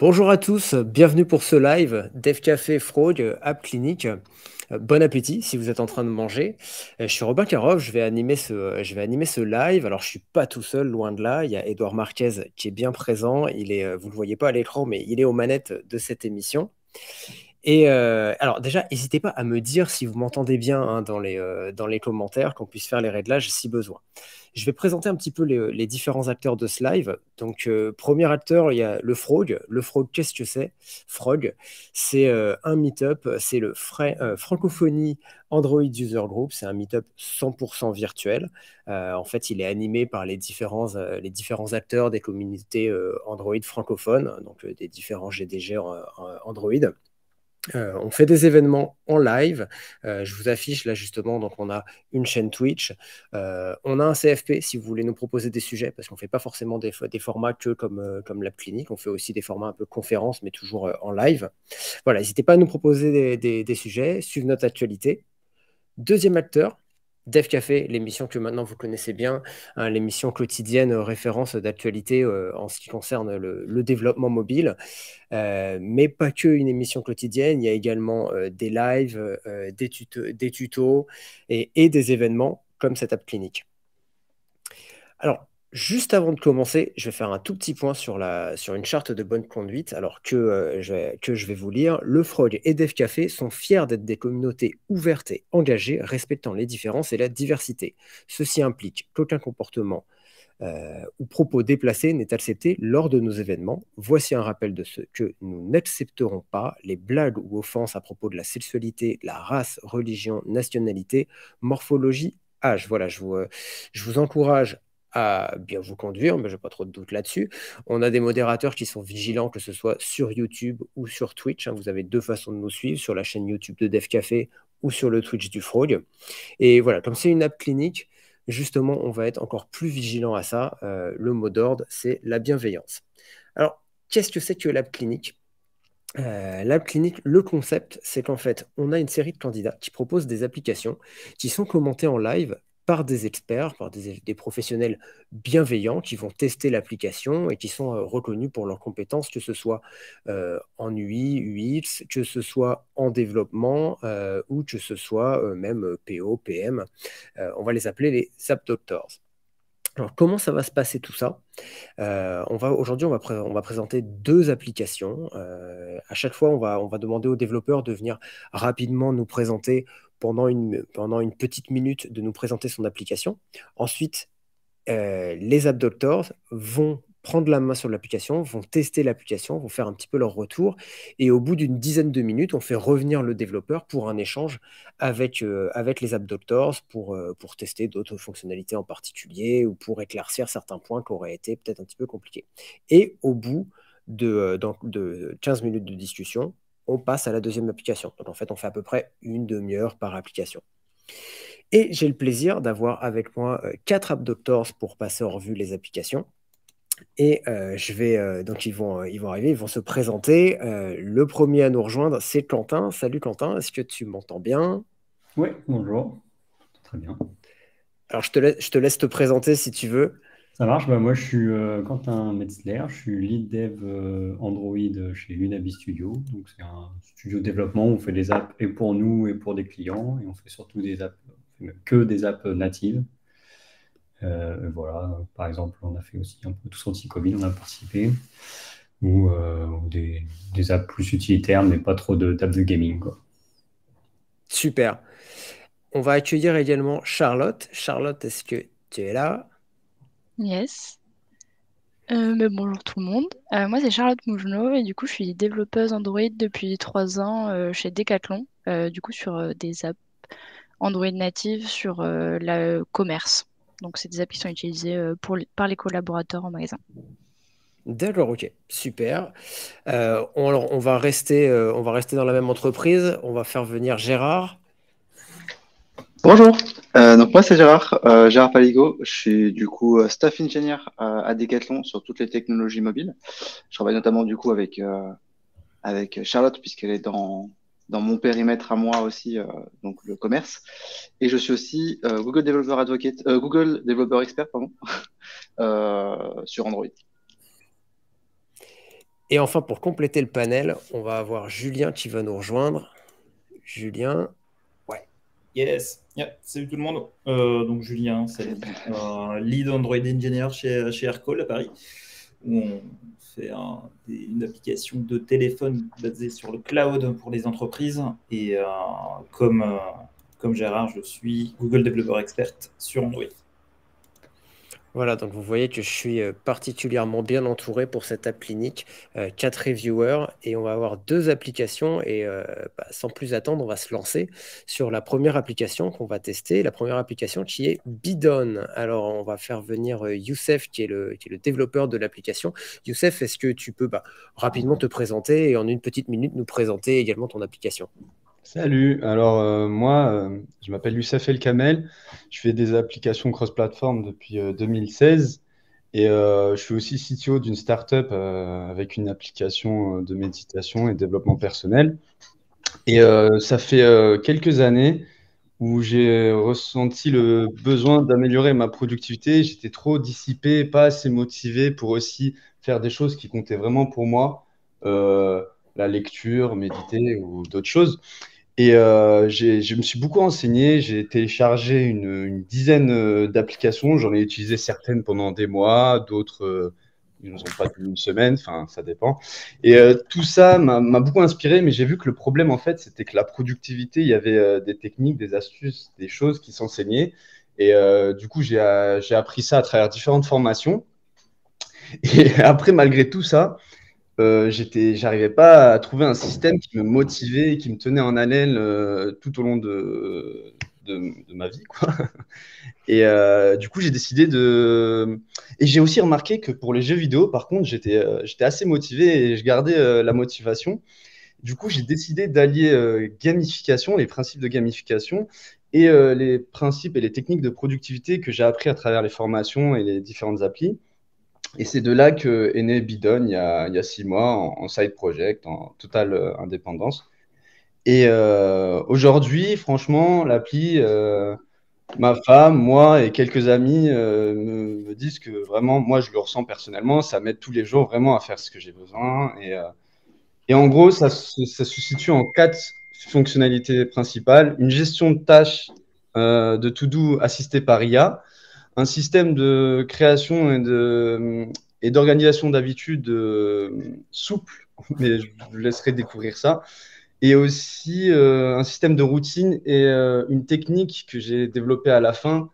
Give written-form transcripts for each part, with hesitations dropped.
Bonjour à tous, bienvenue pour ce live Dev Café, Frog, App Clinic. Bon appétit si vous êtes en train de manger. Je suis Robin Caroff, je vais animer ce live. Alors je ne suis pas tout seul, loin de là. Il y a Edouard Marquez qui est bien présent. Il est, vous ne le voyez pas à l'écran, mais il est aux manettes de cette émission. Et alors déjà, n'hésitez pas à me dire si vous m'entendez bien hein, dans les commentaires, qu'on puisse faire les réglages si besoin. Je vais présenter un petit peu les différents acteurs de ce live. Donc, premier acteur, il y a le Frog. Le Frog, qu'est-ce que c'est? Frog, c'est un meet-up, c'est le Francophonie Android User Group. C'est un meet-up 100% virtuel. En fait, il est animé par les différents acteurs des communautés Android francophones, donc des différents GDG Android. On fait des événements en live, je vous affiche là justement, donc on a une chaîne Twitch, on a un CFP si vous voulez nous proposer des sujets, parce qu'on ne fait pas forcément des formats que comme l'App Clinic, on fait aussi des formats un peu conférences, mais toujours en live. Voilà, n'hésitez pas à nous proposer des sujets, suivez notre actualité. Deuxième acteur, Dev Café, l'émission que maintenant vous connaissez bien, hein, l'émission quotidienne référence d'actualité en ce qui concerne le développement mobile, mais pas que une émission quotidienne, il y a également des lives, des tutos et des événements comme cette App Clinic. Alors, juste avant de commencer, je vais faire un tout petit point sur une charte de bonne conduite, alors que je vais vous lire. Le Frog et Dev Café sont fiers d'être des communautés ouvertes et engagées, respectant les différences et la diversité. Ceci implique qu'aucun comportement ou propos déplacés n'est accepté lors de nos événements. Voici un rappel de ce que nous n'accepterons pas, les blagues ou offenses à propos de la sexualité, la race, religion, nationalité, morphologie, âge. Voilà, je vous encourage à bien vous conduire, mais je n'ai pas trop de doute là-dessus. On a des modérateurs qui sont vigilants, que ce soit sur YouTube ou sur Twitch. Hein, vous avez deux façons de nous suivre, sur la chaîne YouTube de Dev Café ou sur le Twitch du Frog. Et voilà, comme c'est une App Clinic, justement, on va être encore plus vigilant à ça. Le mot d'ordre, c'est la bienveillance. Alors, qu'est-ce que c'est que l'App Clinic ? L'App Clinic, le concept, c'est qu'en fait, on a une série de candidats qui proposent des applications qui sont commentées en live par des experts, par des professionnels bienveillants qui vont tester l'application et qui sont reconnus pour leurs compétences, que ce soit en UI, UX, que ce soit en développement ou que ce soit même PO, PM. On va les appeler les App Doctors. Alors, comment ça va se passer tout ça? Aujourd'hui, on va présenter deux applications. À chaque fois, on va demander aux développeurs de venir rapidement nous présenter pendant une petite minute, de nous présenter son application. Ensuite, les App Doctors vont prendre la main sur l'application, vont tester l'application, vont faire un petit peu leur retour. Et au bout d'une dizaine de minutes, on fait revenir le développeur pour un échange avec les App Doctors pour tester d'autres fonctionnalités en particulier ou pour éclaircir certains points qui auraient été peut-être un petit peu compliqués. Et au bout de 15 minutes de discussion, on passe à la deuxième application. Donc en fait, on fait à peu près une demi-heure par application. Et j'ai le plaisir d'avoir avec moi 4 App Doctors pour passer en revue les applications. Et donc ils vont arriver, ils vont se présenter. Le premier à nous rejoindre, c'est Quentin. Salut Quentin, est-ce que tu m'entends bien? Oui, bonjour. Très bien. Alors je te laisse te présenter si tu veux. Ça marche, bah, moi je suis Quentin Metzler, je suis lead dev Android chez Unabi Studio. Donc c'est un studio de développement où on fait des apps et pour nous et pour des clients. Et on fait surtout des apps, que des apps natives. Voilà, par exemple, on a fait aussi un peu tous anti-Covid, on a participé. Ou des apps plus utilitaires, mais pas trop d'apps de gaming, quoi. Super. On va accueillir également Charlotte. Charlotte, est-ce que tu es là ? Yes. Bonjour tout le monde. Moi, c'est Charlotte Mougenot et du coup, je suis développeuse Android depuis 3 ans chez Decathlon, du coup, sur des apps Android natives sur le commerce. Donc, c'est des apps qui sont utilisées par les collaborateurs en magasin. D'accord, ok, super. Alors, on va rester dans la même entreprise. On va faire venir Gérard. Bonjour, donc moi c'est Gérard Paligo, je suis du coup staff engineer à Decathlon sur toutes les technologies mobiles. Je travaille notamment du coup avec Charlotte puisqu'elle est dans mon périmètre à moi aussi, donc le commerce. Et je suis aussi Google Developer Expert pardon, sur Android. Et enfin, pour compléter le panel, on va avoir Julien qui va nous rejoindre. Julien. Ouais. Yes. Yeah. Salut tout le monde. Donc Julien, c'est lead Android Engineer chez Aircall à Paris, où on fait une application de téléphone basée sur le cloud pour les entreprises. Et comme Gérard, je suis Google Developer Expert sur Android. Voilà, donc vous voyez que je suis particulièrement bien entouré pour cette App Clinic. 4 reviewers et on va avoir 2 applications. Et sans plus attendre, on va se lancer sur la première application qu'on va tester. La première application qui est Be Done. Alors, on va faire venir Youssef qui est le développeur de l'application. Youssef, est-ce que tu peux rapidement te présenter et en une petite minute nous présenter également ton application? Salut, alors moi je m'appelle Youssef El-Kamel, je fais des applications cross-platform depuis 2016 et je suis aussi CTO d'une startup avec une application de méditation et développement personnel. Et ça fait quelques années où j'ai ressenti le besoin d'améliorer ma productivité, j'étais trop dissipé, pas assez motivé pour aussi faire des choses qui comptaient vraiment pour moi, la lecture, méditer ou d'autres choses. Et je me suis beaucoup renseigné, j'ai téléchargé une dizaine d'applications, j'en ai utilisé certaines pendant des mois, d'autres ils n'en ont pas tenu une semaine, enfin ça dépend. Et tout ça m'a beaucoup inspiré, mais j'ai vu que le problème en fait c'était que la productivité, il y avait des techniques, des astuces, des choses qui s'enseignaient. Et du coup j'ai appris ça à travers différentes formations. Et après malgré tout ça, j'arrivais pas à trouver un système qui me motivait, qui me tenait en haleine tout au long de ma vie, quoi. Et du coup, j'ai décidé de… Et j'ai aussi remarqué que pour les jeux vidéo, par contre, j'étais assez motivé et je gardais la motivation. Du coup, j'ai décidé d'allier gamification, les principes de gamification et les principes et les techniques de productivité que j'ai appris à travers les formations et les différentes applis. Et c'est de là qu'est né Be Done il y a 6 mois en side project, en totale indépendance. Et aujourd'hui, franchement, l'appli, ma femme, moi et quelques amis me disent que vraiment, moi, je le ressens personnellement, ça m'aide tous les jours vraiment à faire ce que j'ai besoin. Et en gros, ça se situe en 4 fonctionnalités principales. Une gestion de tâches de to-do assistée par IA. Un système de création et d'organisation d'habitude souple, mais je vous laisserai découvrir ça. Et aussi un système de routine et une technique que j'ai développée à la fin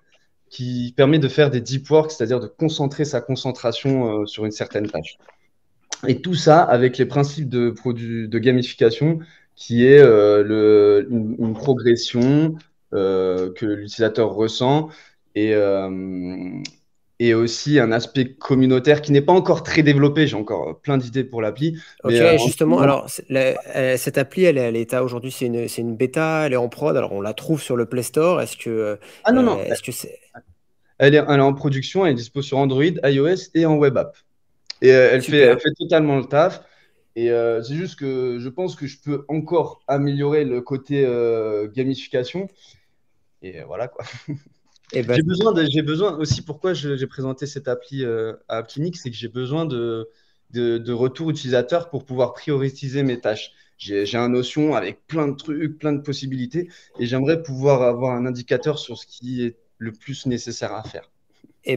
qui permet de faire des deep work, c'est-à-dire de concentrer sa concentration sur une certaine tâche. Et tout ça avec les principes de gamification qui est une progression que l'utilisateur ressent. Et aussi un aspect communautaire qui n'est pas encore très développé. J'ai encore plein d'idées pour l'appli. Ok, justement, alors cette appli, elle est à l'état aujourd'hui, c'est une bêta, elle est en prod. Alors on la trouve sur le Play Store. Est-ce que… Ah non, non. Est-ce que c'est… Elle est en production, elle est dispo sur Android, iOS et en web app. Et elle fait totalement le taf. Et c'est juste que je pense que je peux encore améliorer le côté gamification. Et voilà quoi. J'ai besoin aussi, pourquoi j'ai présenté cette appli à App Clinic, c'est que j'ai besoin de retour utilisateur pour pouvoir prioriser mes tâches. J'ai un Notion avec plein de trucs, plein de possibilités et j'aimerais pouvoir avoir un indicateur sur ce qui est le plus nécessaire à faire. Et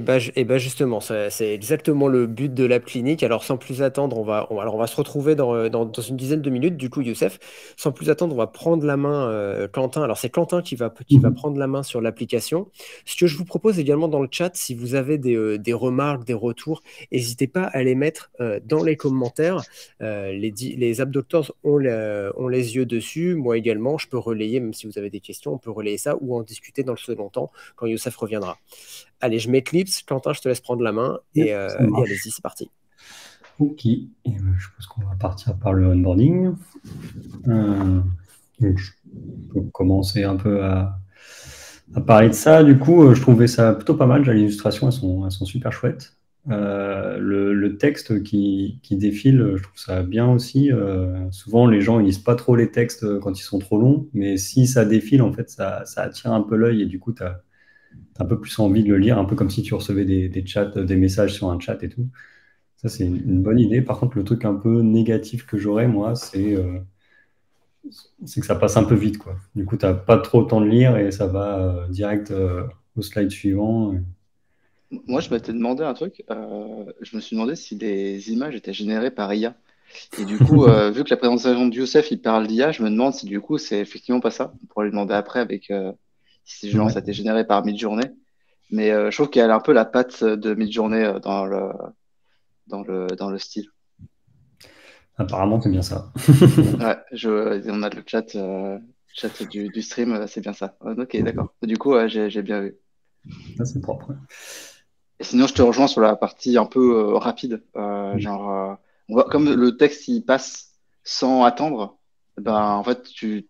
justement, c'est exactement le but de l'App Clinic. Alors sans plus attendre, on va se retrouver dans une dizaine de minutes. Du coup, Youssef, sans plus attendre, on va prendre la main, Quentin. Alors c'est Quentin qui va prendre la main sur l'application. Ce que je vous propose également dans le chat, si vous avez des remarques, des retours, n'hésitez pas à les mettre dans les commentaires. Les App Doctors ont les yeux dessus. Moi également, je peux relayer, même si vous avez des questions, on peut relayer ça ou en discuter dans le second temps quand Youssef reviendra. Allez, je m'éclipse. Quentin, je te laisse prendre la main et allez-y, c'est parti. Ok, et je pense qu'on va partir par le onboarding. Donc, je peux commencer un peu à parler de ça. Du coup, je trouvais ça plutôt pas mal. Les illustrations, elles sont super chouettes. Le texte qui défile, je trouve ça bien aussi. Souvent, les gens ils lisent pas trop les textes quand ils sont trop longs, mais si ça défile, en fait, ça attire un peu l'œil et du coup, tu as un peu plus envie de le lire, un peu comme si tu recevais des chats, des messages sur un chat et tout. Ça, c'est une bonne idée. Par contre, le truc un peu négatif que j'aurais, moi, c'est que ça passe un peu vite, quoi. Du coup, tu n'as pas trop le temps de lire et ça va direct au slide suivant. Moi, je m'étais demandé un truc. Je me suis demandé si les images étaient générées par IA. Et du coup, vu que la présentation de Youssef, il parle d'IA, je me demande si du coup, c'est effectivement pas ça. On pourra lui demander après avec si genre, ça a été généré par Midjourney. Mais je trouve qu'elle a un peu la patte de Midjourney dans le style. Apparemment, c'est bien ça. Ouais, on a le chat du stream, c'est bien ça. Ok, d'accord. Du coup, j'ai bien vu. Ça, c'est propre. Et sinon, je te rejoins sur la partie un peu rapide. Comme le texte, il passe sans attendre, ben, en fait, si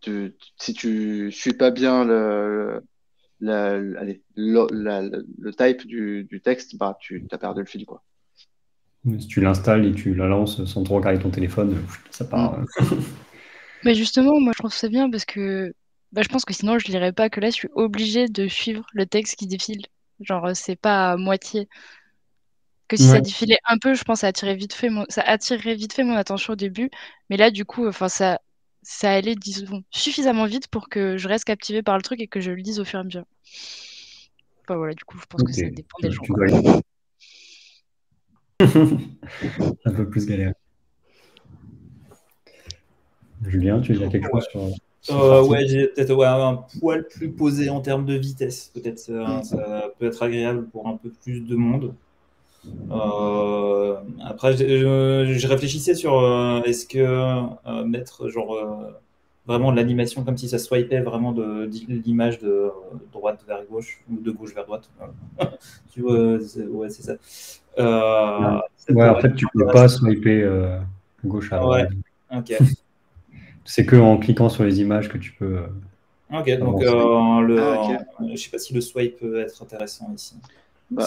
tu ne suis pas bien le type du texte, ben, tu as perdu le fil, quoi. Si tu l'installes et tu la lances sans trop regarder ton téléphone, ça part. Mais justement, moi, je trouve ça bien parce que je pense que sinon, je ne lirais pas que là, je suis obligée de suivre le texte qui défile. Genre, c'est pas à moitié. Que si ça défilait un peu, je pense que ça attirerait vite fait mon attention au début. Mais là, du coup, ça allait, disons, suffisamment vite pour que je reste captivée par le truc et que je le lise au fur et à mesure. Enfin, voilà, du coup, je pense que ça dépend des gens. Un peu plus galère. Julien, tu as quelque chose sur ouais, j'ai peut-être un poil plus posé en termes de vitesse. Peut-être ça peut être agréable pour un peu plus de monde. Après, je réfléchissais sur est-ce que mettre genre vraiment de l'animation comme si ça swipait vraiment de l'image de droite vers gauche ou de gauche vers droite. Tu vois, ouais, c'est ça. Ouais, en fait, tu peux pas swiper gauche à droite. Ouais. Ok. C'est que en cliquant sur les images que tu peux. Ok, donc je sais pas si le swipe peut être intéressant ici. Ouais,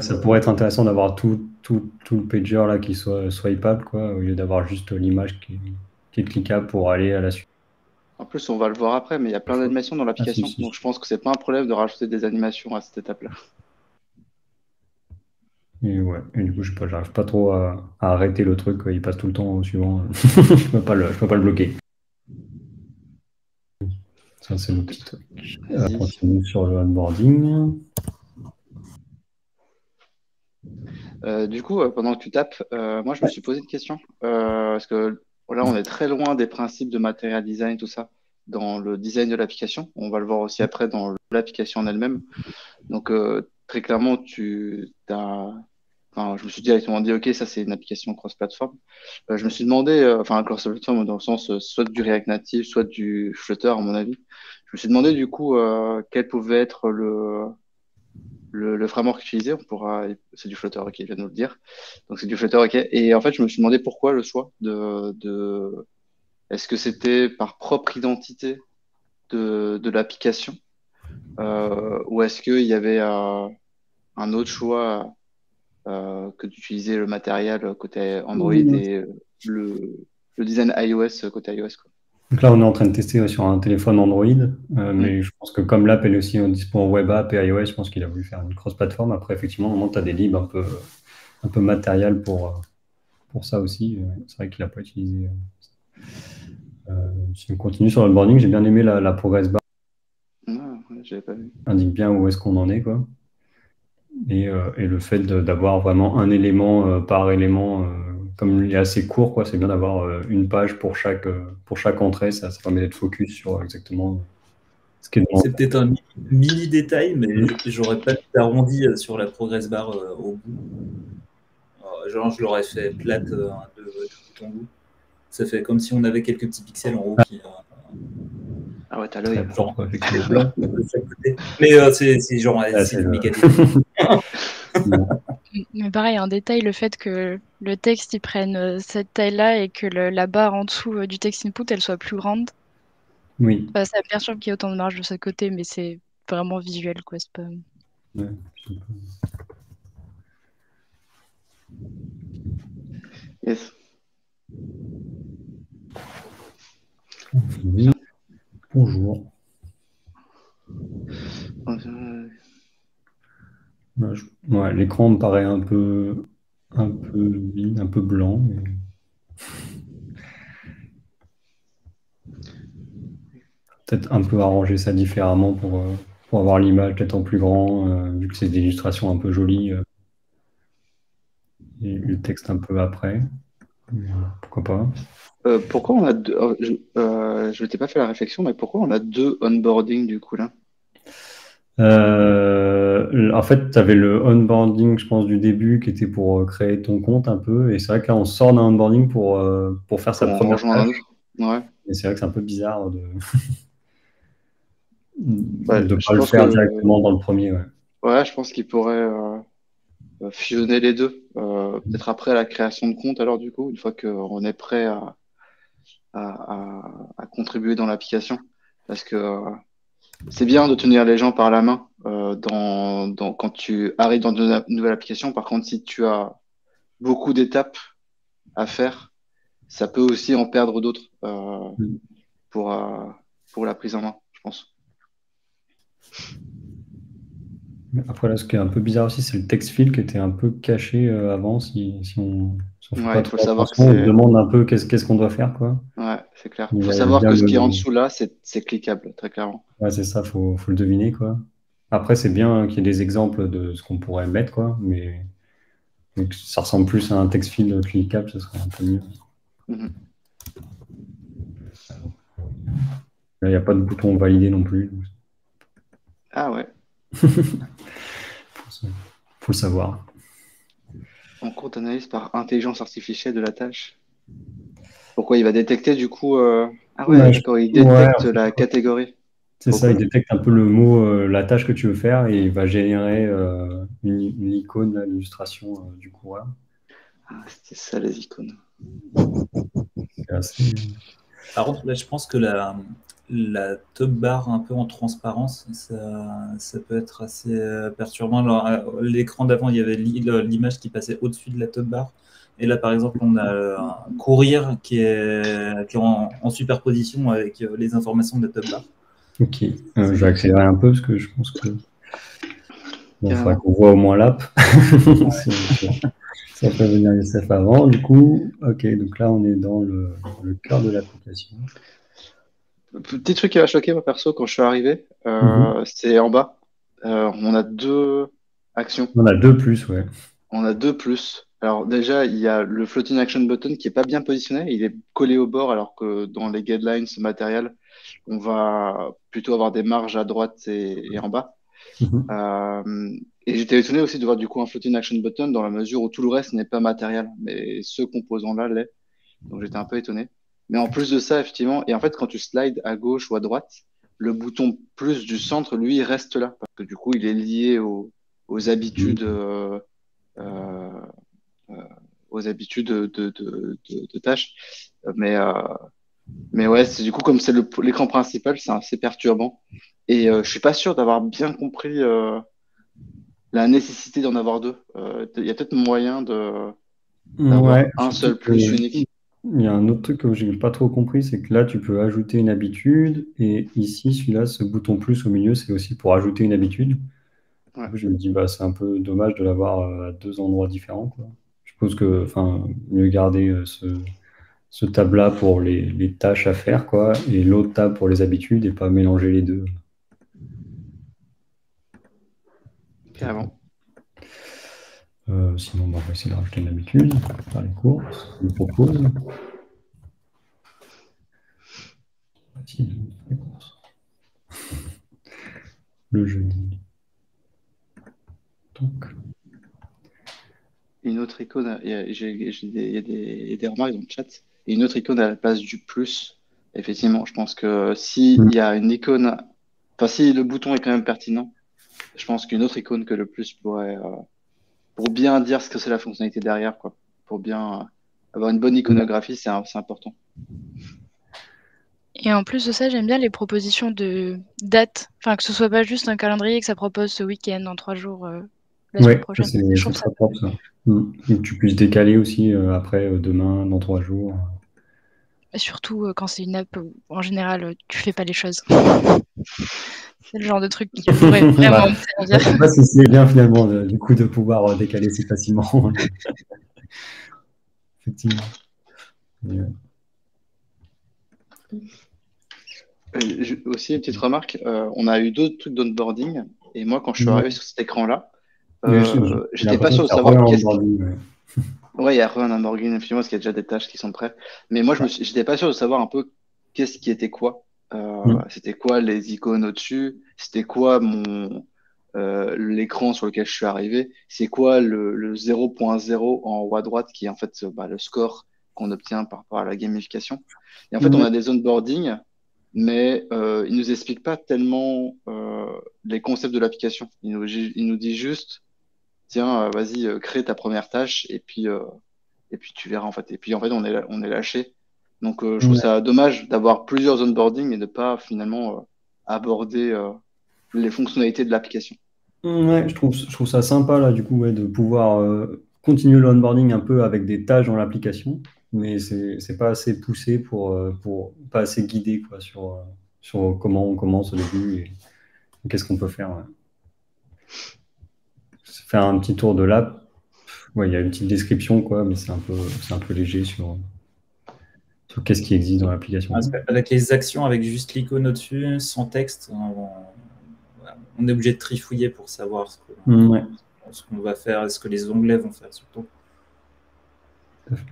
ça pourrait être intéressant d'avoir tout le pager là qui soit swipeable, quoi, au lieu d'avoir juste l'image qui est cliquable pour aller à la suite. En plus, on va le voir après, mais il y a plein d'animations dans l'application, donc je pense que c'est pas un problème de rajouter des animations à cette étape-là. Et ouais, et du coup, je n'arrive pas trop à arrêter le truc, quoi. Il passe tout le temps au suivant. Je peux pas le bloquer. Ça, c'est le petit truc. On continue sur le onboarding. Du coup, pendant que tu tapes, moi, je me suis posé une question. Parce que là, on est très loin des principes de material design, tout ça, dans le design de l'application. On va le voir aussi après dans l'application en elle-même. Donc, très clairement, je me suis directement dit, OK, ça, c'est une application cross-platform. Je me suis demandé, cross-platform dans le sens soit du React Native, soit du Flutter, à mon avis. Je me suis demandé, du coup, quel pouvait être le framework utilisé. C'est du Flutter, OK, il vient de nous le dire. Donc, c'est du Flutter, OK. Et en fait, je me suis demandé pourquoi le choix est-ce que c'était par propre identité de l'application ou est-ce qu'il y avait un autre choix que d'utiliser le matériel côté Android et le design iOS côté iOS, quoi. Donc là, on est en train de tester sur un téléphone Android, mais je pense que comme l'app est aussi dispo en web app et iOS, je pense qu'il a voulu faire une cross-plateforme. Après, effectivement, au moment où tu as des libs un peu matériel pour ça aussi. C'est vrai qu'il n'a pas utilisé. Si on continue sur l'onboarding, j'ai bien aimé la progress bar. Non, j'avais pas vu. Indique bien où est-ce qu'on en est, quoi. Et le fait d'avoir vraiment un élément par élément, comme il est assez court, quoi, c'est bien d'avoir une page pour chaque entrée, ça permet d'être focus sur exactement ce qui est dans. C'est peut-être un mini détail, mais j'aurais pas arrondi sur la progress bar au bout. Genre, je l'aurais fait plate de bout en bout. Ça fait comme si on avait quelques petits pixels en haut qui. Ah ouais, t'as l'œil. Genre, blanc de chaque côté. Mais c'est genre, c'est mécanique. Mais pareil, en détail, le fait que le texte, il prenne cette taille-là et que la barre en dessous du texte input, elle soit plus grande. Oui. Enfin, ça me perturbe qu'il y ait autant de marge de ce côté, mais c'est vraiment visuel, quoi. C'est pas. Ouais, yes. Oui. Bonjour. Ouais, l'écran me paraît un peu vide, un peu blanc. Mais... peut-être un peu arranger ça différemment pour avoir l'image peut-être en plus grand, vu que c'est des illustrations un peu jolies. Et le texte un peu après. Pourquoi pas. Pourquoi on a deux... je ne t'ai pas fait la réflexion, mais pourquoi on a deux onboarding du coup là? En fait, tu avais le onboarding, je pense, du début qui était pour créer ton compte un peu. Et c'est vrai que là, on sort d'un onboarding pour faire sa première page. Ouais. Et c'est vrai que c'est un peu bizarre de ne pas le faire directement dans le premier. Ouais, ouais, je pense qu'il pourrait fusionner les deux. Peut-être après la création de compte, alors du coup, une fois qu'on est prêt à contribuer dans l'application. Parce que... c'est bien de tenir les gens par la main quand tu arrives dans une nouvelle application. Par contre, si tu as beaucoup d'étapes à faire, ça peut aussi en perdre d'autres pour la prise en main, je pense. Après, là, ce qui est un peu bizarre aussi, c'est le text field qui était un peu caché avant. Si on fait pas trop attention, on se demande un peu qu'est-ce qu'on doit faire, quoi. Ouais, c'est clair. Il faut savoir que ce qui est en dessous là, c'est cliquable, très clairement. Ouais, c'est ça, faut le deviner, quoi. Après, c'est bien qu'il y ait des exemples de ce qu'on pourrait mettre, quoi, mais donc, ça ressemble plus à un text field cliquable, ce serait un peu mieux. Mm-hmm. Là, il n'y a pas de bouton valider non plus. Donc... ah ouais. Faut le savoir. On compte analyse par intelligence artificielle de la tâche. Pourquoi il va détecter du coup ah ouais, d'accord, il détecte la catégorie. C'est ça, il détecte un peu le mot, la tâche que tu veux faire, et il va générer une icône, l'illustration du coureur. Ah, c'était ça les icônes. Assez... par contre, là, je pense que la top bar un peu en transparence, ça peut être assez perturbant. Alors, l'écran d'avant, il y avait l'image qui passait au-dessus de la top bar. Et là, par exemple, on a un courir qui est en superposition avec les informations de la top bar. Ok, je vais accélérer un peu parce que je pense que... bon, il faudra qu'on voit au moins l'app. Ça peut venir Youssef avant. Du coup, ok, donc là, on est dans le cœur de l'application. Petit truc qui m'a choqué, moi, perso, quand je suis arrivé, c'est en bas. On a deux actions. On a deux plus, ouais. On a deux plus. Alors, déjà, il y a le floating action button qui n'est pas bien positionné. Il est collé au bord, alors que dans les guidelines matériels, on va plutôt avoir des marges à droite et en bas. Et j'étais étonné aussi de voir, du coup, un floating action button dans la mesure où tout le reste n'est pas matériel. Mais ce composant-là l'est. Donc, j'étais un peu étonné. Mais en plus de ça, effectivement, et en fait, quand tu slides à gauche ou à droite, le bouton plus du centre, lui, il reste là. Parce que du coup, il est lié aux habitudes de tâches. Mais ouais, c'est du coup, comme c'est l'écran principal, c'est assez perturbant. Et je suis pas sûr d'avoir bien compris la nécessité d'en avoir deux. Il y a peut-être moyen d'avoir un seul plus unique. Il y a un autre truc que je n'ai pas trop compris, c'est que là, tu peux ajouter une habitude. Et ici, celui-là, ce bouton plus au milieu, c'est aussi pour ajouter une habitude. Ouais. Je me dis, c'est un peu dommage de l'avoir à deux endroits différents, quoi. Je pense que mieux garder ce tab-là pour les tâches à faire, quoi, et l'autre tab pour les habitudes, et pas mélanger les deux. Carrément. Sinon, on va essayer de rajouter une habitude par les courses, je propose. Le jeudi. Donc. Une autre icône, il y a des remarques dans le chat, et une autre icône à la place du plus. Effectivement, je pense que s'il y a une icône, si le bouton est quand même pertinent, je pense qu'une autre icône que le plus pourrait. Pour bien dire ce que c'est la fonctionnalité derrière, quoi. Pour bien avoir une bonne iconographie, c'est important. Et en plus de ça, j'aime bien les propositions de dates. Enfin, que ce soit pas juste un calendrier que ça propose ce week-end, dans 3 jours, la semaine prochaine. Je trouve ça propre, ça. Et que tu puisses décaler aussi après, demain, dans 3 jours. Surtout quand c'est une app où, en général, tu fais pas les choses. C'est le genre de truc qui pourrait vraiment me servir. Je ne sais pas si c'est bien, finalement, du coup, de pouvoir décaler si facilement. Effectivement. Aussi, une petite remarque. On a eu d'autres trucs d'onboarding. Et moi, quand je suis arrivé sur cet écran-là, j'étais pas sûr de savoir qu'est-ce qui... Oui, il y a un onboarding, effectivement, parce qu'il y a déjà des tâches qui sont prêtes. Mais moi, je n'étais pas sûr de savoir un peu qu'est-ce qui était quoi. C'était quoi les icônes au-dessus? C'était quoi mon l'écran sur lequel je suis arrivé? C'est quoi le 0.0 en haut à droite qui est en fait le score qu'on obtient par rapport à la gamification? Et en fait, on a des onboarding, mais ils ne nous expliquent pas tellement les concepts de l'application. Ils nous disent juste... tiens, vas-y, crée ta première tâche et puis tu verras en fait. Et puis en fait, on est lâché. Donc, je trouve ça dommage d'avoir plusieurs onboarding et de ne pas finalement aborder les fonctionnalités de l'application. Ouais, je trouve ça sympa là, du coup, de pouvoir continuer le onboarding un peu avec des tâches dans l'application, mais c'est pas assez poussé pour pas assez guidé quoi sur comment on commence au début et qu'est-ce qu'on peut faire. Ouais. Faire un petit tour de l'app, il y a une petite description, quoi, mais c'est un peu léger sur qu'est-ce qui existe dans l'application. Avec les actions, avec juste l'icône au-dessus, sans texte, on est obligé de trifouiller pour savoir ce qu'on va faire, ce que les onglets vont faire surtout. Tout à fait.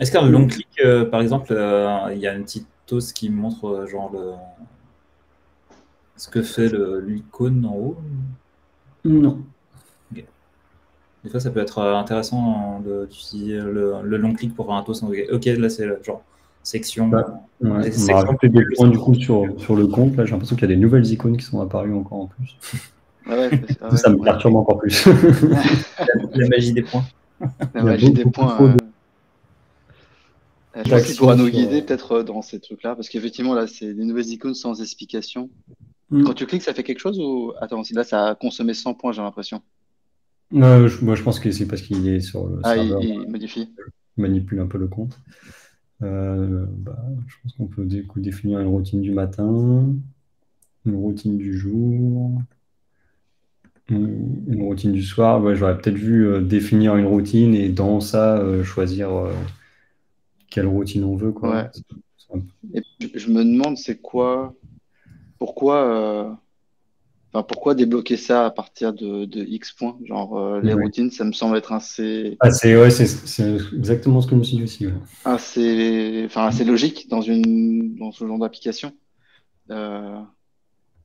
Est-ce qu'un long clic, par exemple, il y a une petite toast qui montre genre ce que fait l'icône en haut? Non. Okay. Des fois, ça peut être intéressant d'utiliser le long clic pour faire un toast. Ok, là, c'est genre section. On va rajouter des points du coup sur le compte. Là, j'ai l'impression qu'il y a des nouvelles icônes qui sont apparues encore en plus. Ça me perturbe encore plus. La magie des points. La magie des points. Je pense qu'il pourra nous guider peut-être dans ces trucs-là, parce qu'effectivement, là, c'est des nouvelles icônes sans explication. Quand tu cliques, ça fait quelque chose ou... Attends, là, ça a consommé 100 points, j'ai l'impression. Moi, je pense que c'est parce qu'il est sur le serveur. Il modifie. Il manipule un peu le compte. Je pense qu'on peut définir une routine du matin, une routine du jour, une routine du soir. Ouais, j'aurais peut-être vu définir une routine et dans ça, choisir... quelle routine on veut, quoi. Ouais. Et puis, je me demande c'est quoi, pourquoi débloquer ça à partir de X points, genre les routines, ça me semble être assez. C'est exactement ce que je me suis dit aussi. Ouais. Assez logique dans ce genre d'application. Il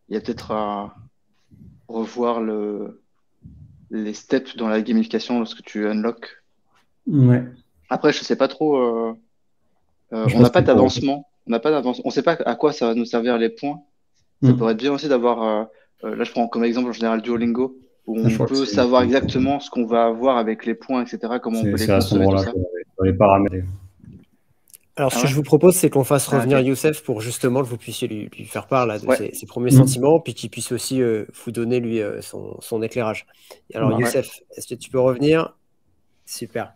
y a peut-être à revoir les steps dans la gamification lorsque tu unlocks. Ouais. Après, je sais pas trop. On n'a pas d'avancement, on ne sait pas à quoi ça va nous servir les points. Ça pourrait être bien aussi d'avoir, là je prends comme exemple en général Duolingo, où on peut savoir exactement ce qu'on va avoir avec les points, etc., comment on peut les consommer, tout ça. Les paramètres. Alors ce que je vous propose, c'est qu'on fasse revenir Youssef pour justement que vous puissiez lui faire part là, de ses premiers sentiments, puis qu'il puisse aussi vous donner lui son éclairage. Alors Youssef, est-ce que tu peux revenir? Super.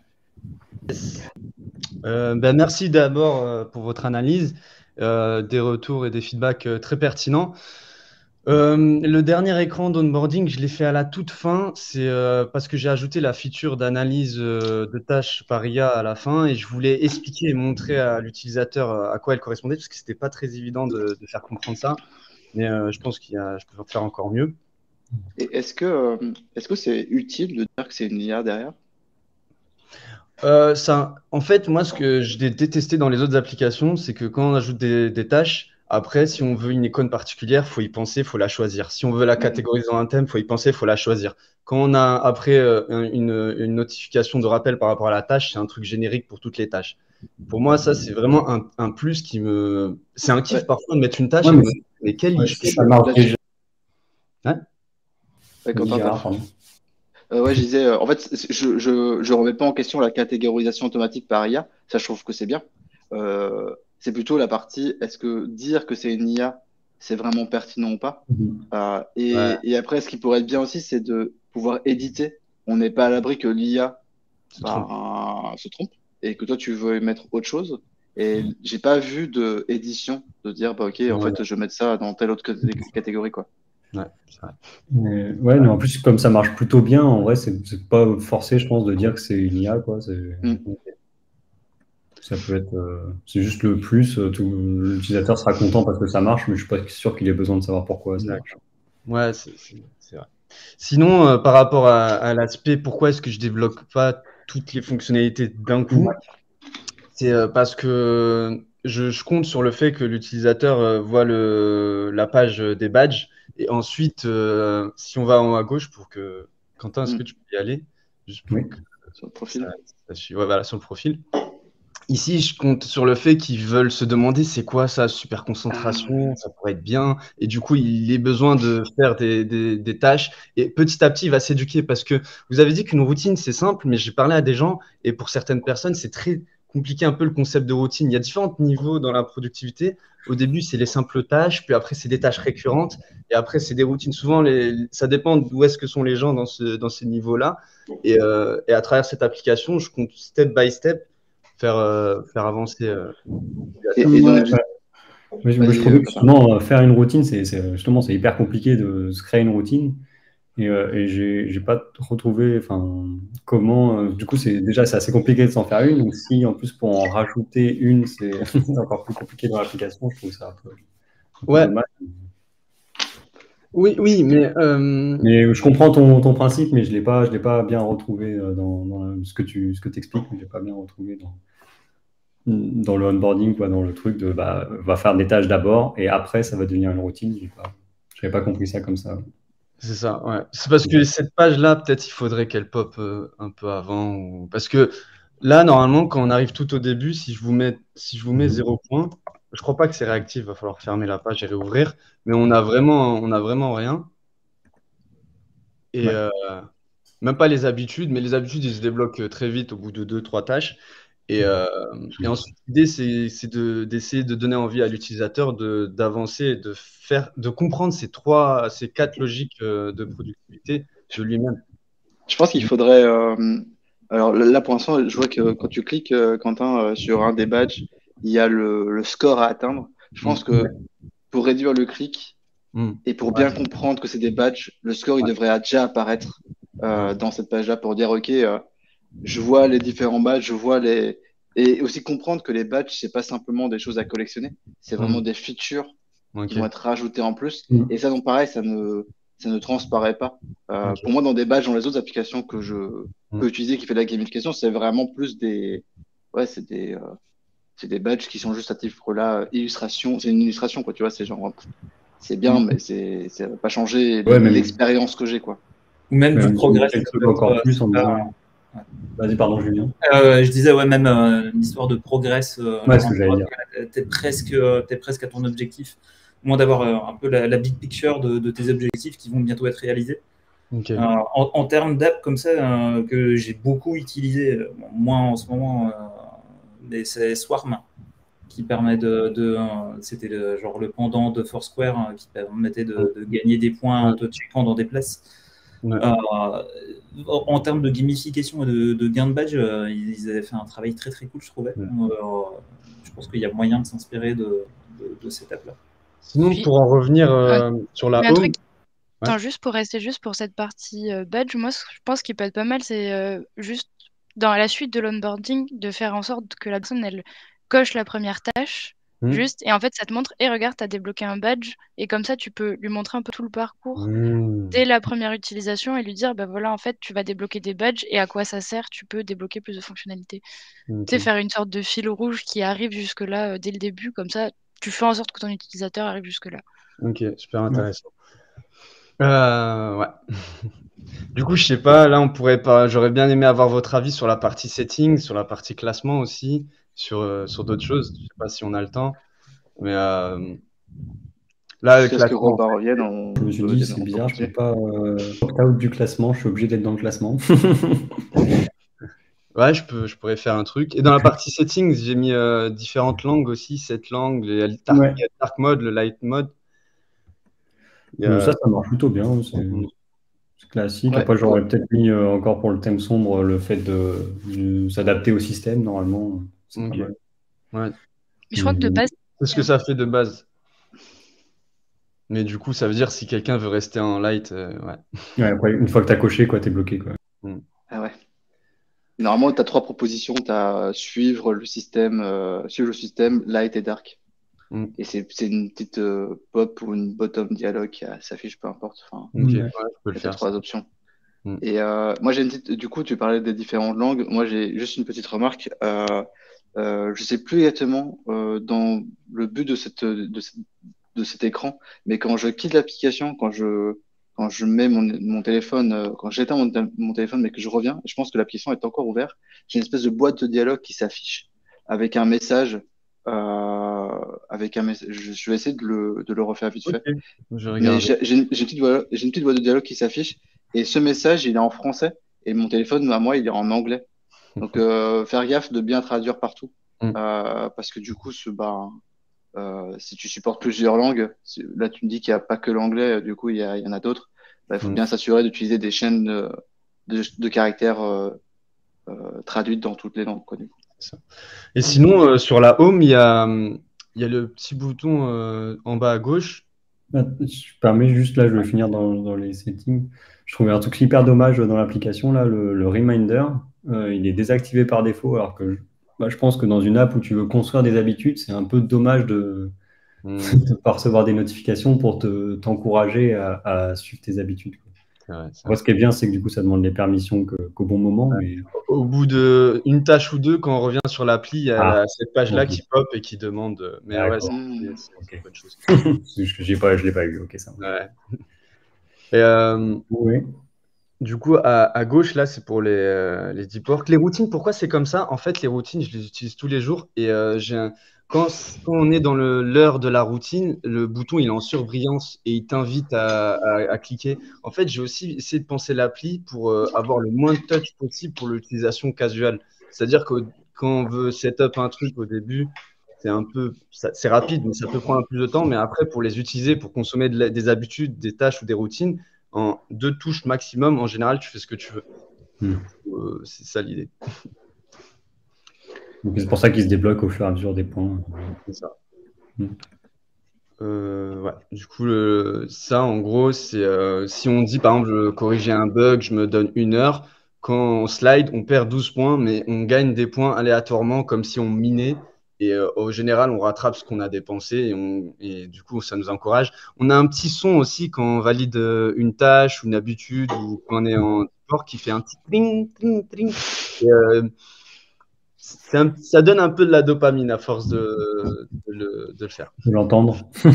Merci d'abord pour votre analyse, des retours et des feedbacks très pertinents. Le dernier écran d'onboarding, je l'ai fait à la toute fin, c'est parce que j'ai ajouté la feature d'analyse de tâches par IA à la fin et je voulais expliquer et montrer à l'utilisateur à quoi elle correspondait parce que ce n'était pas très évident de faire comprendre ça, mais je pense je peux faire encore mieux. Est-ce que c'est utile de dire que c'est une IA derrière? En fait, moi, ce que j'ai détesté dans les autres applications, c'est que quand on ajoute des tâches, après, si on veut une icône particulière, il faut y penser, il faut la choisir. Si on veut la catégoriser dans un thème, il faut y penser, il faut la choisir. Quand on a après une notification de rappel par rapport à la tâche, c'est un truc générique pour toutes les tâches. Pour moi, ça, c'est vraiment un plus qui me… C'est un kiff parfois de mettre une tâche, mais quelle icône je disais, en fait, je remets pas en question la catégorisation automatique par IA. Ça, je trouve que c'est bien. C'est plutôt la partie, est-ce que dire que c'est une IA, c'est vraiment pertinent ou pas? Et après, ce qui pourrait être bien aussi, c'est de pouvoir éditer. On n'est pas à l'abri que l'IA se trompe. et que toi tu veux mettre autre chose. Et j'ai pas vu de édition de dire bah ok, en fait je vais mettre ça dans telle autre catégorie, quoi. Ouais, c'est vrai. Mais, ouais, mais en plus comme ça marche plutôt bien, en vrai c'est pas forcé, je pense, de dire que c'est une IA, quoi. Ça peut être, c'est juste le plus. L'utilisateur sera content parce que ça marche, mais je suis pas sûr qu'il ait besoin de savoir pourquoi ça marche. Ouais, c'est vrai. Sinon, par rapport à l'aspect pourquoi est-ce que je développe pas toutes les fonctionnalités d'un coup, c'est parce que je compte sur le fait que l'utilisateur voit la page des badges. Et ensuite, si on va en haut à gauche, pour que Quentin, est-ce que tu peux y aller? Sur le profil. Ouais, voilà, sur le profil. Ici, je compte sur le fait qu'ils veulent se demander c'est quoi ça, super concentration, ça pourrait être bien. Et du coup, il est besoin de faire des tâches. Et petit à petit, il va s'éduquer parce que vous avez dit qu'une routine, c'est simple, mais j'ai parlé à des gens et pour certaines personnes, c'est très compliqué un peu le concept de routine. Il y a différents niveaux dans la productivité. Au début, c'est les simples tâches, puis après, c'est des tâches récurrentes. Et après, c'est des routines. Souvent, ça dépend d'où est-ce que sont les gens dans ces niveaux-là. Et à travers cette application, je compte step by step faire avancer. Je trouve que justement, faire une routine, c'est hyper compliqué de se créer une routine. Et j'ai pas retrouvé comment. Du coup, c'est assez compliqué de s'en faire une. Donc, si en plus pour en rajouter une, c'est encore plus compliqué dans l'application, je trouve ça un peu mal. Oui, mais je comprends ton principe, mais je l'ai pas bien retrouvé dans ce que t'expliques, mais je l'ai pas bien retrouvé dans le onboarding, quoi, dans le truc de va faire des tâches d'abord et après ça va devenir une routine. J'avais pas compris ça comme ça. C'est ça, ouais. C'est parce que cette page-là, peut-être il faudrait qu'elle pop un peu avant, parce que là, normalement, quand on arrive tout au début, si je vous mets 0 points, je crois pas que c'est réactif. Il va falloir fermer la page et réouvrir, mais on a vraiment rien. Et même pas les habitudes, mais les habitudes, ils se débloquent très vite au bout de 2-3 tâches. Et ensuite, l'idée, c'est d'essayer de donner envie à l'utilisateur d'avancer, de comprendre ces 4 logiques de productivité de lui-même. Je pense qu'il faudrait… alors là, pour l'instant, je vois que quand tu cliques, Quentin, sur un des badges, il y a le score à atteindre. Je pense que pour réduire le clic et pour bien comprendre que c'est des badges, le score, il devrait déjà apparaître dans cette page-là pour dire « Ok… je vois les différents badges, et aussi comprendre que les badges, c'est pas simplement des choses à collectionner, c'est vraiment des features qui vont être rajoutées en plus. Et ça, donc pareil, ça ne transparaît pas. Pour moi, dans des badges, dans les autres applications que je peux utiliser, qui fait de la gamification, c'est vraiment plus des badges qui sont juste à titre là, illustration. C'est une illustration, quoi, tu vois, c'est genre, c'est bien, mais ça va pas changer l'expérience que j'ai, quoi. Ou même du progrès. Encore plus en Vas-y, pardon, Julien. Je disais, même l'histoire de progrès. Ce que j'allais dire. T'es presque à ton objectif. Au moins d'avoir un peu la big picture de tes objectifs qui vont bientôt être réalisés. Okay. En termes d'app comme ça, que j'ai beaucoup utilisé, moi en ce moment, c'est Swarm qui permet c'était genre le pendant de Foursquare qui permettait de gagner des points en te checkant dans des places. Ouais. En termes de gamification et de gain de badge, ils avaient fait un travail très très cool, je trouvais. Je pense qu'il y a moyen de s'inspirer de cette app-là. Sinon, pour en revenir sur la home... Attends, juste pour cette partie badge, moi je pense qu'il peut être pas mal, c'est juste à la suite de l'onboarding, de faire en sorte que la personne elle coche la première tâche. Juste, et en fait, ça te montre, et regarde, tu as débloqué un badge, et comme ça, tu peux lui montrer un peu tout le parcours dès la première utilisation et lui dire, bah voilà, en fait, tu vas débloquer des badges, et à quoi ça sert, tu peux débloquer plus de fonctionnalités. Okay. Tu sais, faire une sorte de fil rouge qui arrive jusque-là dès le début, comme ça, tu fais en sorte que ton utilisateur arrive jusque-là. Ok, super intéressant. Du coup, je sais pas, là, on pourrait pas. J'aurais bien aimé avoir votre avis sur la partie setting, sur la partie classement aussi. Sur d'autres choses, je sais pas si on a le temps, mais là avec la Robin revienne, je me suis dit c'est bizarre, je ne peux pas out du classement, je suis obligé d'être dans le classement. Ouais, je pourrais faire un truc. Et dans la partie settings, j'ai mis différentes langues aussi, cette langue, le dark mode, le light mode. Ça marche plutôt bien. classique. Ouais. Après, j'aurais peut-être mis encore pour le thème sombre le fait de s'adapter au système, normalement. Okay. Ouais. Je crois que de base. C'est ce que ça fait de base. Mais du coup, ça veut dire si quelqu'un veut rester en light, ouais. Après, une fois que tu as coché, tu es bloqué. Quoi. Ah ouais. Normalement, tu as trois propositions. Tu as suivre le système, light et dark. Et c'est une petite pop ou une bottom dialogue qui s'affiche, peu importe. Enfin, okay. Ouais, tu as trois options. Et moi, j'ai une petite. Du coup, tu parlais des différentes langues. Moi, j'ai juste une petite remarque. Je ne sais plus exactement dans le but de cet écran, mais quand je quitte l'application, quand je mets mon téléphone, quand j'éteins mon téléphone, mais que je reviens, je pense que l'application est encore ouverte. J'ai une espèce de boîte de dialogue qui s'affiche avec un message. Je vais essayer de le refaire vite fait. J'ai une petite boîte de dialogue qui s'affiche et ce message, il est en français et mon téléphone, à moi, il est en anglais. Donc, faire gaffe de bien traduire partout. Parce que du coup, si tu supportes plusieurs langues, là, tu me dis qu'il n'y a pas que l'anglais, du coup, il y en a d'autres. Il faut bien s'assurer d'utiliser des chaînes de caractères traduites dans toutes les langues. Quoi, du coup. Et sinon, sur la home, il y a le petit bouton en bas à gauche. Je permets juste, là, je vais finir dans les settings. Je trouvais un truc hyper dommage dans l'application, là, le reminder. Il est désactivé par défaut, alors que je pense que dans une app où tu veux construire des habitudes, c'est un peu dommage de pas recevoir des notifications pour t'encourager à suivre tes habitudes. Ouais, moi, ce qui est bien, c'est que du coup, ça demande les permissions qu'au bon moment. Ouais. Mais... Au bout d'une tâche ou deux, quand on revient sur l'appli, il y a cette page-là qui pop et qui demande. Mais ouais, c'est okay. Bonne chose. Je l'ai pas eu. Ok, ça va. Ouais. Et, oui. Du coup, à gauche, là, c'est pour les deep work. Les routines, pourquoi c'est comme ça? En fait, les routines, je les utilise tous les jours. Et quand on est dans l'heure de la routine, le bouton, il est en surbrillance et il t'invite à cliquer. En fait, j'ai aussi essayé de penser l'appli pour avoir le moins de touch possible pour l'utilisation casual. C'est-à-dire que quand on veut setup un truc au début, c'est rapide, mais ça peut prendre plus de temps. Mais après, pour les utiliser, pour consommer des habitudes, des tâches ou des routines, en 2 touches maximum, en général, tu fais ce que tu veux. C'est ça l'idée. C'est pour ça qu'il se débloque au fur et à mesure des points. C'est ça. Ouais. Du coup, ça, en gros, c'est si on dit, par exemple, corriger un bug, je me donne 1 heure. Quand on slide, on perd 12 points, mais on gagne des points aléatoirement comme si on minait. Et au général, on rattrape ce qu'on a dépensé et du coup, ça nous encourage. On a un petit son aussi quand on valide une tâche, une habitude ou qu'on est en sport qui fait un petit tring, tring, tring. Et, ça donne un peu de la dopamine à force de le faire. De l'entendre. C'est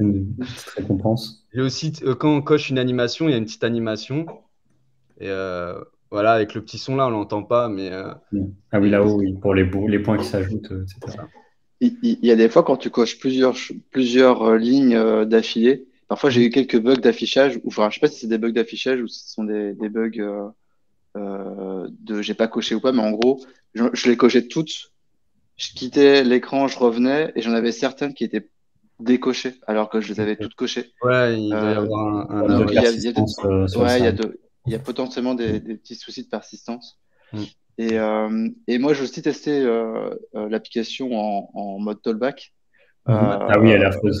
une petite récompense. Et aussi, quand on coche une animation, il y a une petite animation. Et... Voilà, avec le petit son là, on l'entend pas, mais... Ah oui, là-haut, oui, pour les points qui s'ajoutent, etc. Il y a des fois, quand tu coches plusieurs lignes d'affilée, parfois j'ai eu quelques bugs d'affichage, ou enfin, je sais pas si c'est des bugs d'affichage ou si ce sont des bugs de j'ai pas coché ou pas, mais en gros, je les cochais toutes, je quittais l'écran, je revenais, et j'en avais certaines qui étaient décochées, alors que je les avais toutes cochées. Ouais, il doit y avoir un... Ouais, il y a deux... Il y a potentiellement des petits soucis de persistance. Et moi, j'ai aussi testé l'application en mode tollback. Ah oui, elle est affreuse.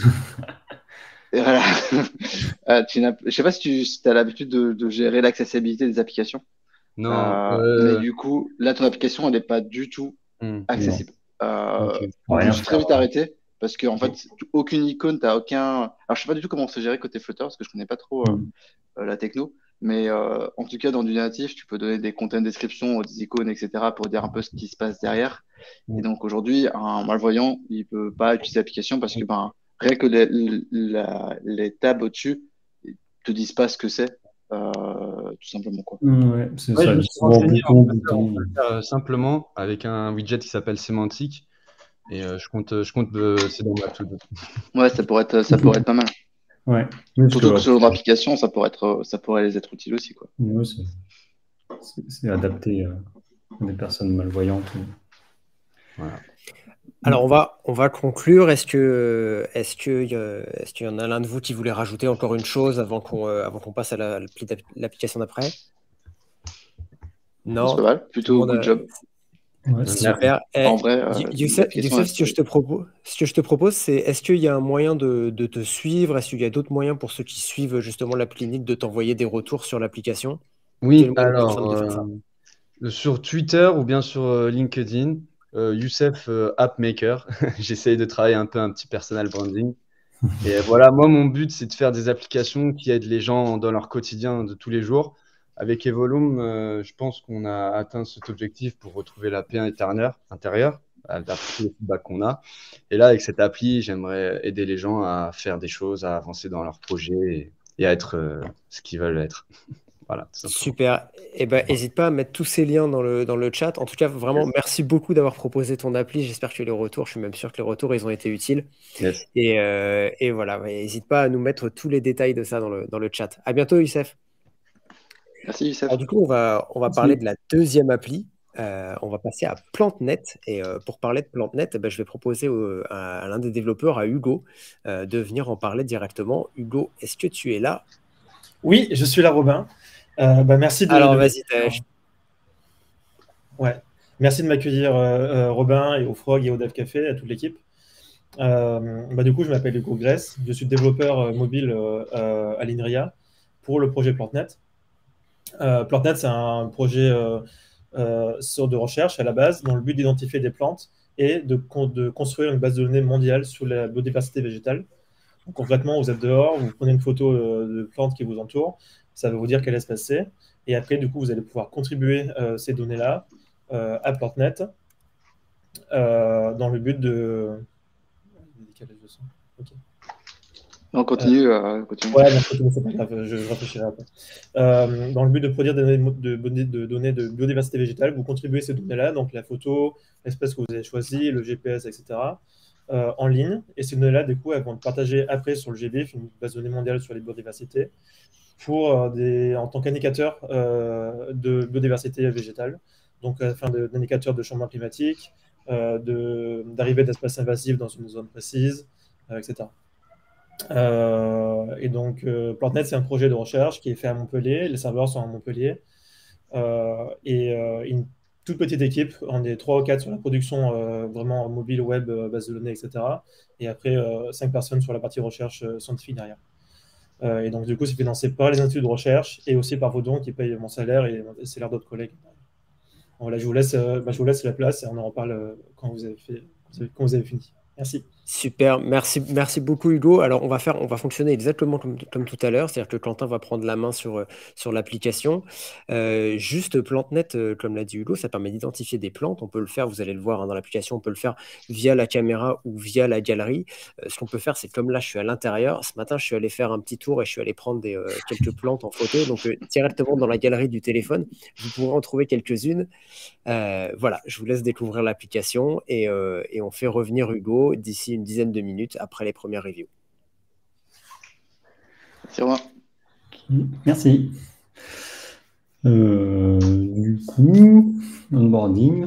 Voilà. Je ne sais pas si tu as l'habitude de gérer l'accessibilité des applications. Non. Mais du coup, là, ton application, elle n'est pas du tout accessible. Okay. Je suis très vite arrêté parce qu'en fait, aucune icône, tu n'as aucun… Alors, je ne sais pas du tout comment c'est géré côté Flutter parce que je ne connais pas trop la techno. Mais en tout cas, dans du natif, tu peux donner des content descriptions, des icônes, etc. pour dire un peu ce qui se passe derrière. Et donc aujourd'hui, un malvoyant, il peut pas utiliser l'application parce que rien que les tabs au-dessus ne te disent pas ce que c'est, tout simplement. Quoi. Ouais, c'est ça. Je me suis renseigné simplement avec un widget qui s'appelle sémantique. Et je compte c'est dans ma to-do. Ouais, ça pourrait être pas mal. Ouais. Surtout que selon l'application, ça pourrait les être utile aussi. Quoi. Oui, c'est adapté à des personnes malvoyantes. Voilà. Alors on va conclure. Est-ce qu'il y en a l'un de vous qui voulait rajouter encore une chose avant qu'on passe à l'application d'après? Non. Pas mal. Plutôt good job. Ouais, super. En vrai, Youssef, ce que je te propose, c'est est-ce qu'il y a un moyen de te suivre? Est-ce qu'il y a d'autres moyens pour ceux qui suivent justement l'app clinique de t'envoyer des retours sur l'application? Oui, alors sur Twitter ou bien sur LinkedIn, Youssef Appmaker. J'essaye de travailler un petit personal branding. Et voilà, moi, mon but, c'est de faire des applications qui aident les gens dans leur quotidien de tous les jours. Avec Evolume, je pense qu'on a atteint cet objectif pour retrouver la paix intérieure, d'après le feedback qu'on a. Et là, avec cette appli, j'aimerais aider les gens à faire des choses, à avancer dans leurs projets et à être ce qu'ils veulent être. Voilà. Super. Et ben, n'hésite pas à mettre tous ces liens dans le chat. En tout cas, vraiment, merci beaucoup d'avoir proposé ton appli. J'espère que les retours, je suis même sûr que les retours, ils ont été utiles. Yes. Et voilà, n'hésite pas à nous mettre tous les détails de ça dans le chat. À bientôt, Youssef. Merci, Youssef. Alors, du coup, on va parler de la deuxième appli. On va passer à PlantNet. Et pour parler de PlantNet, ben, je vais proposer à l'un des développeurs, à Hugo, de venir en parler directement. Hugo, est-ce que tu es là? Oui, je suis là, Robin. Bah, merci de... Alors, vas-y. Ouais. Merci de m'accueillir, Robin, et au Frog et au Dev Café, à toute l'équipe. Bah, du coup, je m'appelle Hugo Grèce. Je suis développeur mobile à l'INRIA pour le projet PlantNet. PlantNet, c'est un projet de recherche à la base dans le but d'identifier des plantes et de construire une base de données mondiale sur la biodiversité végétale. Donc, concrètement, vous êtes dehors, vous prenez une photo de plantes qui vous entourent, ça va vous dire quelle espèce c'est. Et après, du coup, vous allez pouvoir contribuer ces données-là à PlantNet dans le but de... Okay. On continue. Ouais, non, c'est pas grave, je réfléchirai après. Dans le but de produire des données de biodiversité végétale, vous contribuez ces données-là, donc la photo, l'espèce que vous avez choisie, le GPS, etc., en ligne. Et ces données-là, du coup, elles vont être partagées après sur le GBIF, une base de données mondiale sur les biodiversités, en tant qu'indicateur de biodiversité végétale, donc afin d'indicateurs de changement climatique, d'arrivée d'espèces invasives dans une zone précise, etc. Et donc, PlantNet, c'est un projet de recherche qui est fait à Montpellier, les serveurs sont à Montpellier, une toute petite équipe, on est 3 ou 4 sur la production vraiment mobile, web, base de données, etc. Et après, 5 personnes sur la partie recherche scientifique derrière. Et donc, du coup, c'est financé par les instituts de recherche et aussi par vos dons qui payent mon salaire et le salaire d'autres collègues. Voilà, je vous laisse la place et on en reparle quand vous avez fini. Merci. Super, merci beaucoup Hugo. Alors on va fonctionner exactement comme tout à l'heure, c'est-à-dire que Quentin va prendre la main sur l'application. Juste PlantNet, comme l'a dit Hugo, ça permet d'identifier des plantes. On peut le faire, vous allez le voir hein, dans l'application, on peut le faire via la caméra ou via la galerie. Ce qu'on peut faire, c'est comme là, je suis à l'intérieur. Ce matin, je suis allé faire un petit tour et je suis allé prendre quelques plantes en photo. Donc directement dans la galerie du téléphone, vous pourrez en trouver quelques-unes. Voilà, je vous laisse découvrir l'application et on fait revenir Hugo d'ici une dizaine de minutes après les premières reviews. Merci, Romain. Merci. Du coup, onboarding.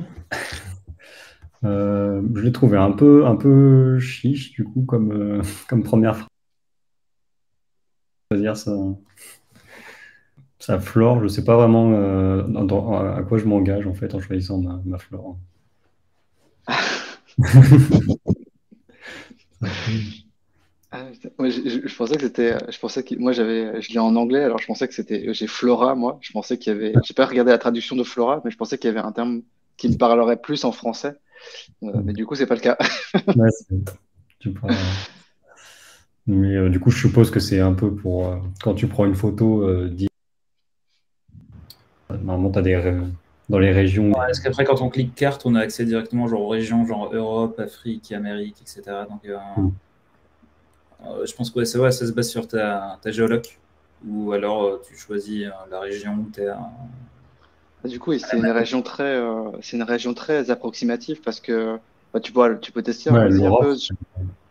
Je l'ai trouvé un peu chiche, du coup, comme première phrase. C'est-à-dire, ça flore. Je ne sais pas vraiment à quoi je m'engage, en fait, en choisissant ma flore. Ouais, je pensais que c'était. Je pensais que moi j'avais. Je lis en anglais, alors je pensais que c'était. J'ai Flora, moi. Je pensais qu'il y avait. J'ai pas regardé la traduction de Flora, mais je pensais qu'il y avait un terme qui me parlerait plus en français. Mais du coup, c'est pas le cas. Ouais, tu peux... Mais du coup, je suppose que c'est un peu pour quand tu prends une photo. Normalement, t'as des. Dans les régions. Ouais, parce qu'après, quand on clique carte, on a accès directement genre, aux régions, genre Europe, Afrique, Amérique, etc. Donc, je pense que ouais, ça se base sur ta géoloc, ou alors tu choisis la région où tu es. Du coup, c'est une région très approximative parce que bah, tu peux tester ouais, un peu.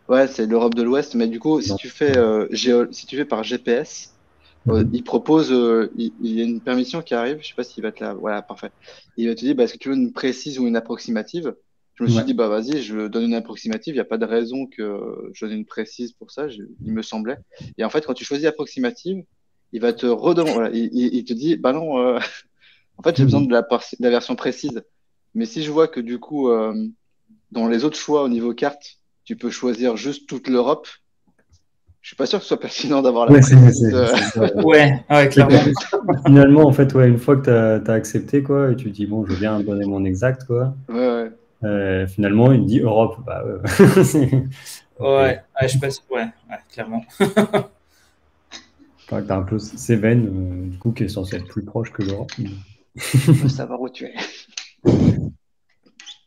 Ouais, c'est l'Europe de l'Ouest, mais du coup, si tu fais par GPS. Il propose, il y a une permission qui arrive, je ne sais pas s'il va te la... Voilà, parfait. Il va te dire, bah, est-ce que tu veux une précise ou une approximative? Je me suis dit, bah vas-y, je donne une approximative, il n'y a pas de raison que je donne une précise pour ça, il me semblait. Et en fait, quand tu choisis approximative, il va te redonner, voilà, il te dit, bah non, en fait, j'ai besoin de la version précise. Mais si je vois que du coup, dans les autres choix au niveau carte, tu peux choisir juste toute l'Europe, je suis pas sûr que ce soit pertinent d'avoir la précise. Ouais, clairement. Finalement, en fait, une fois que tu as accepté, quoi, et tu dis, bon, je veux bien donner mon exact, quoi. Ouais. Finalement, il me dit Europe. Bah, ouais, je passe. Ouais, clairement. T'as un peu Cévennes, du coup, qui est censé être plus proche que l'Europe. Il faut savoir où tu es.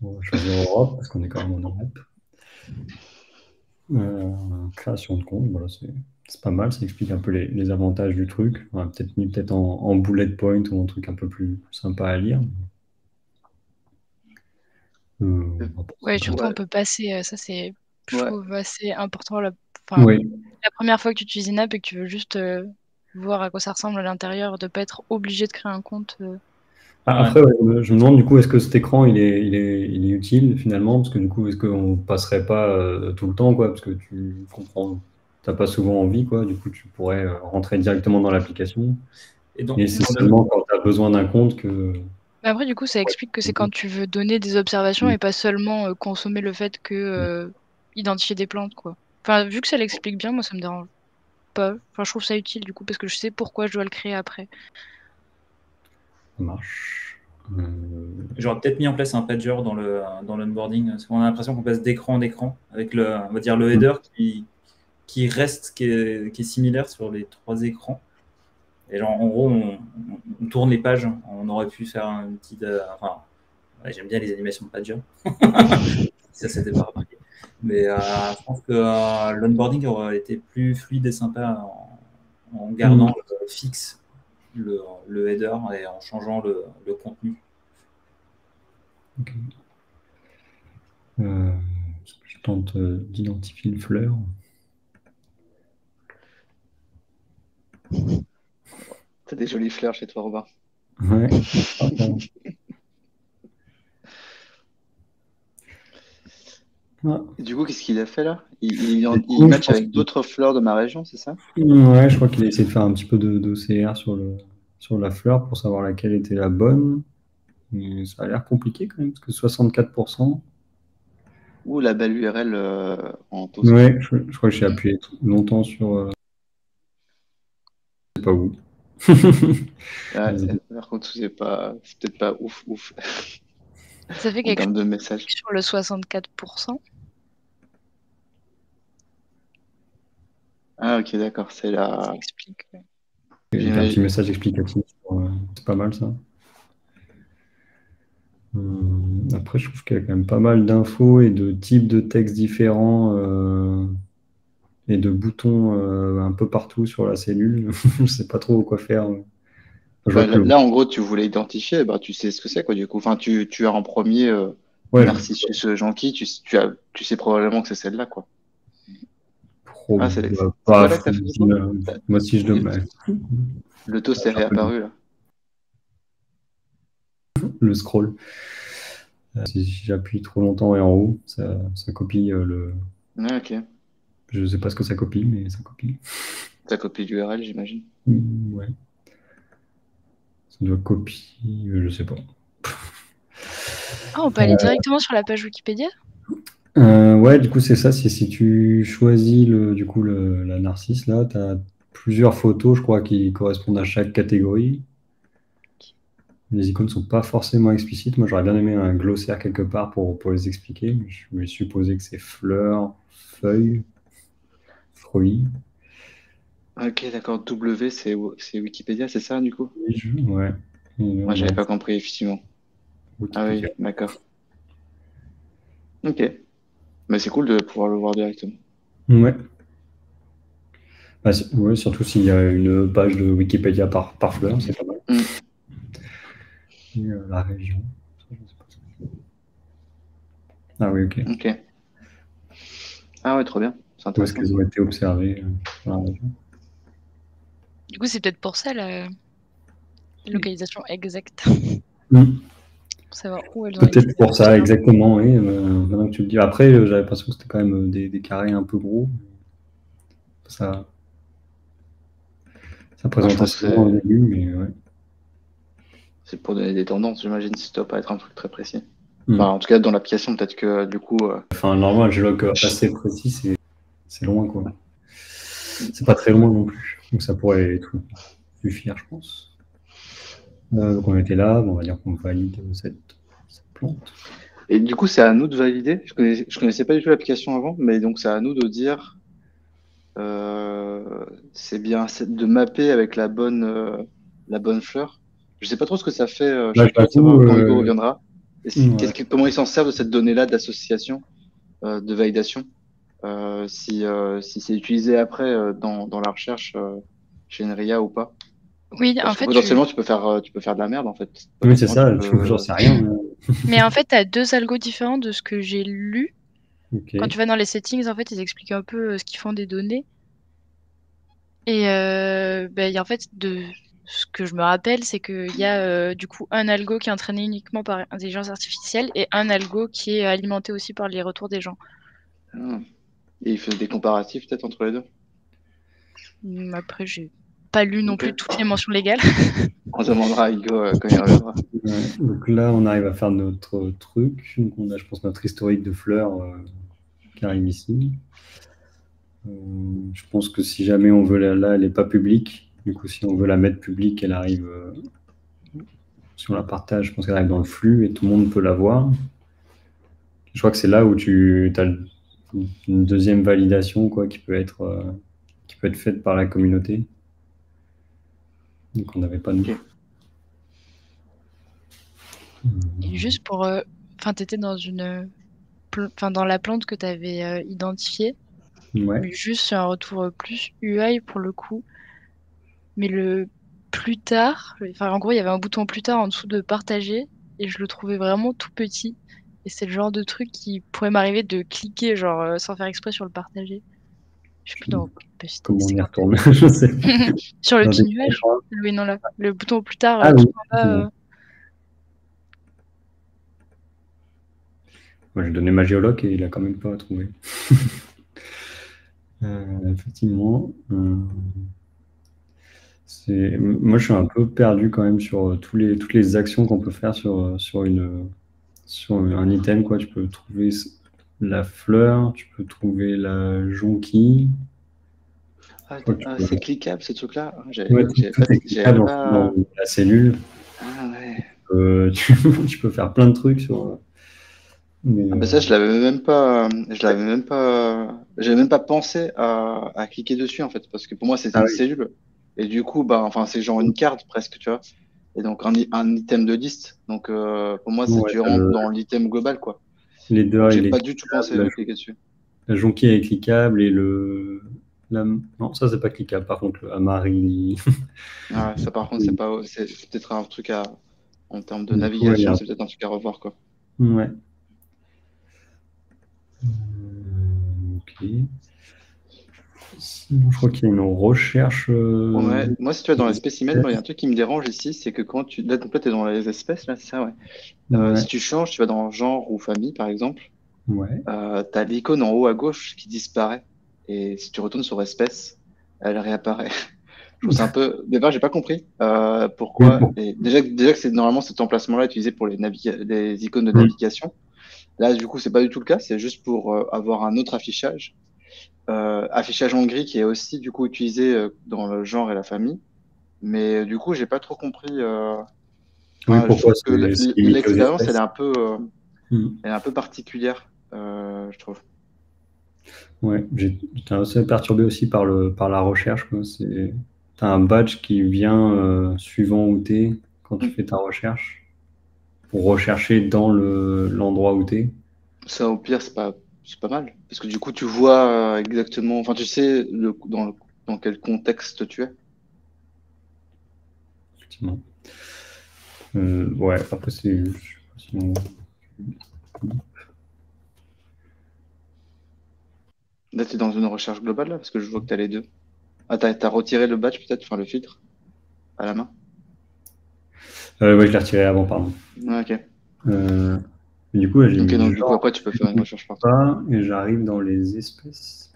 Bon, je vais dire Europe parce qu'on est quand même en Europe. Création de compte, voilà, c'est pas mal. Ça explique un peu les avantages du truc. On a peut-être mis en bullet point ou un truc un peu plus sympa à lire. Je trouve qu'on peut passer, ça c'est, je trouve assez important. La première fois que tu utilises une app et que tu veux juste voir à quoi ça ressemble à l'intérieur, de ne pas être obligé de créer un compte. Après, je me demande du coup, est-ce que cet écran il est utile finalement, parce que du coup, est-ce qu'on ne passerait pas tout le temps, quoi, parce que tu comprends, t'as pas souvent envie, quoi. Du coup, tu pourrais rentrer directement dans l'application. Et c'est seulement quand tu as besoin d'un compte que. Après, du coup, ça explique que c'est quand tu veux donner des observations et pas seulement consommer le fait que identifier des plantes, quoi. Enfin, vu que ça l'explique bien, moi, ça me dérange pas. Enfin, je trouve ça utile, du coup, parce que je sais pourquoi je dois le créer après. Ça marche. J'aurais peut-être mis en place un pager dans l'onboarding, parce qu'on a l'impression qu'on passe d'écran en écran, avec le header qui est similaire sur les trois écrans. Et genre, en gros, on tourne les pages. On aurait pu faire une petite. J'aime bien les animations de pages. Ça, c'était pas remarqué. Mais je pense que l'onboarding aurait été plus fluide et sympa en gardant fixe le header et en changeant le contenu. Okay. Je tente d'identifier une fleur. T'as des jolies fleurs chez toi, Robin. Ouais. Du coup, qu'est-ce qu'il a fait là ? Il match avec d'autres fleurs de ma région, c'est ça ? Ouais, je crois qu'il a essayé de faire un petit peu d'OCR sur la fleur pour savoir laquelle était la bonne. Mais ça a l'air compliqué quand même, parce que 64%. Ou la belle URL en taux. Ouais, je crois que j'ai appuyé longtemps sur. Je sais pas où. Par contre, c'est peut-être pas ouf. Ça fait quelque chose de message sur le 64%. Ah, ok, d'accord, c'est là. Ça explique. J'ai un petit message explicatif. C'est pas mal ça. Après, je trouve qu'il y a quand même pas mal d'infos et de types de textes différents. Et de boutons un peu partout sur la cellule. Je ne sais pas trop quoi faire. Là, en gros, tu voulais identifier, bah, tu sais ce que c'est, quoi, du coup. Enfin, tu as en premier Narcissus Gentil, tu sais probablement que c'est celle-là, quoi. Moi, si je demande. Le taux s'est réapparu, là. Le scroll. Si j'appuie trop longtemps et en haut, ça copie le... Ah, ok. Je ne sais pas ce que ça copie, mais ça copie. Ça copie l'URL, j'imagine. Ouais. Ça doit copier, je ne sais pas. On peut aller directement sur la page Wikipédia ? Ouais, du coup, c'est ça. Si tu choisis la narcisse, là, tu as plusieurs photos, je crois, qui correspondent à chaque catégorie. Les icônes ne sont pas forcément explicites. Moi, j'aurais bien aimé un glossaire quelque part pour les expliquer. Je vais supposer que c'est fleurs, feuilles. Oui. Ok, d'accord. W, c'est Wikipédia, c'est ça, du coup ? Ouais. Moi, j'avais pas compris, effectivement. Wikipédia. Ah oui, d'accord. Ok. Mais c'est cool de pouvoir le voir directement. Ouais. Surtout s'il y a une page de Wikipédia par fleur, c'est pas mal. Et la région. Ah oui, ok. Ah ouais, trop bien. Où est-ce qu'elles ont été observées voilà. Du coup, c'est peut-être pour ça la localisation exacte. pour savoir où elles ont été. Peut-être pour ça, exactement. Oui. Maintenant que tu le dis. Après, j'avais l'impression que c'était quand même des carrés un peu gros. Ça, ça présentait souvent au début, mais ouais. C'est pour donner des tendances, j'imagine, si ça doit pas être un truc très précis. Enfin, en tout cas, dans l'application, peut-être que du coup. Enfin, normal, je log assez précis, c'est loin, quoi. C'est pas très loin non plus. Donc, ça pourrait être suffire, je pense. Donc, on était là. Bon, on va dire qu'on valide cette plante. Et du coup, c'est à nous de valider. Je connaissais pas du tout l'application avant, mais donc, c'est à nous de dire. C'est bien de mapper avec la bonne fleur. Je sais pas trop ce que ça fait. Je sais pas quand Hugo reviendra. Comment ils s'en servent de cette donnée-là d'association, de validation, si c'est utilisé après dans la recherche chez INRIA ou pas. Oui, en fait, potentiellement, tu peux faire de la merde, en fait. Oui, c'est ça, j'en sais rien. Mais en fait, tu as deux algos différents de ce que j'ai lu. Okay. Quand tu vas dans les settings, en fait, ils expliquent un peu ce qu'ils font des données. Et en fait, ce que je me rappelle, c'est qu'il y a du coup un algo qui est entraîné uniquement par intelligence artificielle et un algo qui est alimenté aussi par les retours des gens. Et il fait des comparatifs peut-être entre les deux. Après, j'ai pas lu non plus toutes les mentions légales. On demandera à Hugo quand il reviendra. Donc là, on arrive à faire notre truc. Donc on a, je pense, notre historique de fleurs qui arrive ici. Je pense que si jamais on veut, là, elle n'est pas publique. Du coup, si on veut la mettre publique, elle arrive, si on la partage, je pense qu'elle arrive dans le flux et tout le monde peut la voir. Je crois que c'est là où tu as une deuxième validation quoi, qui peut être faite par la communauté. Donc, on n'avait pas de... Et juste pour... tu étais dans dans la plante que tu avais identifiée. Ouais. Juste un retour plus UI pour le coup. Mais le plus tard, en gros, il y avait un bouton plus tard en dessous de partager et je le trouvais vraiment tout petit. Et c'est le genre de truc qui pourrait m'arriver de cliquer genre sans faire exprès sur le partager. Je sais plus dans... Comment on y retourne, je sais. Sur le petit nuage, oui, non, là. Le bouton plus tard, tout en bas. Moi, j'ai donné ma géologue et il a quand même pas trouvé. Effectivement. Moi, je suis un peu perdu quand même sur toutes les actions qu'on peut faire sur un item. Quoi. Tu peux trouver la fleur, tu peux trouver la jonquille. C'est cliquable, ce truc-là. La cellule. Ah, ouais. Tu peux faire plein de trucs sur... Mais... Ah, bah ça, je l'avais même pas pensé à cliquer dessus, en fait, parce que pour moi, c'était une cellule. Et du coup, c'est genre une carte presque, tu vois. Et donc, un item de liste. Donc, pour moi, c'est tu rentres dans l'item global, quoi. Les deux, j'ai pas du tout pensé de cliquer dessus. La jonquille est cliquable et non, ça, c'est pas cliquable. Par contre, le Amari... Ah, ça, par contre, c'est pas... C'est peut-être un truc à... En termes de navigation, c'est peut-être un truc à revoir, quoi. Ouais. Ok... Je crois qu'il y a une recherche. Ouais. Moi, si tu vas dans les spécimens, il y a un truc qui me dérange ici, c'est que quand tu. Là, tu es dans les espèces, là, c'est ça, ouais. Si tu changes, tu vas dans genre ou famille, par exemple. Ouais. Tu as l'icône en haut à gauche qui disparaît. Et si tu retournes sur espèces, elle réapparaît. Je trouve c'est un peu. D'abord, j'ai pas compris pourquoi. Et déjà que c'est normalement cet emplacement-là utilisé pour les icônes de navigation. Là, du coup, c'est pas du tout le cas. C'est juste pour avoir un autre affichage. Affichage en gris qui est aussi du coup utilisé dans le genre et la famille, mais du coup j'ai pas trop compris pourquoi l'expérience elle est un peu particulière, je trouve. Ouais, j'étais assez perturbé aussi par la recherche. C'est t'as un badge qui vient suivant où t'es quand tu fais ta recherche pour rechercher dans l'endroit où t'es. Ça au pire c'est pas mal, parce que du coup, tu vois exactement... Enfin, tu sais dans quel contexte tu es. Effectivement. Ouais, après, c'est... Je sais pas si on... Là, tu es dans une recherche globale, là, parce que je vois que tu as les deux. Ah, t'as retiré le badge, peut-être, enfin, le filtre, à la main. Oui, je l'ai retiré avant, pardon. Ah, ok. Du coup, j'ai mis donc, genre, après, tu peux faire une recherche par toi. Et j'arrive dans les espèces.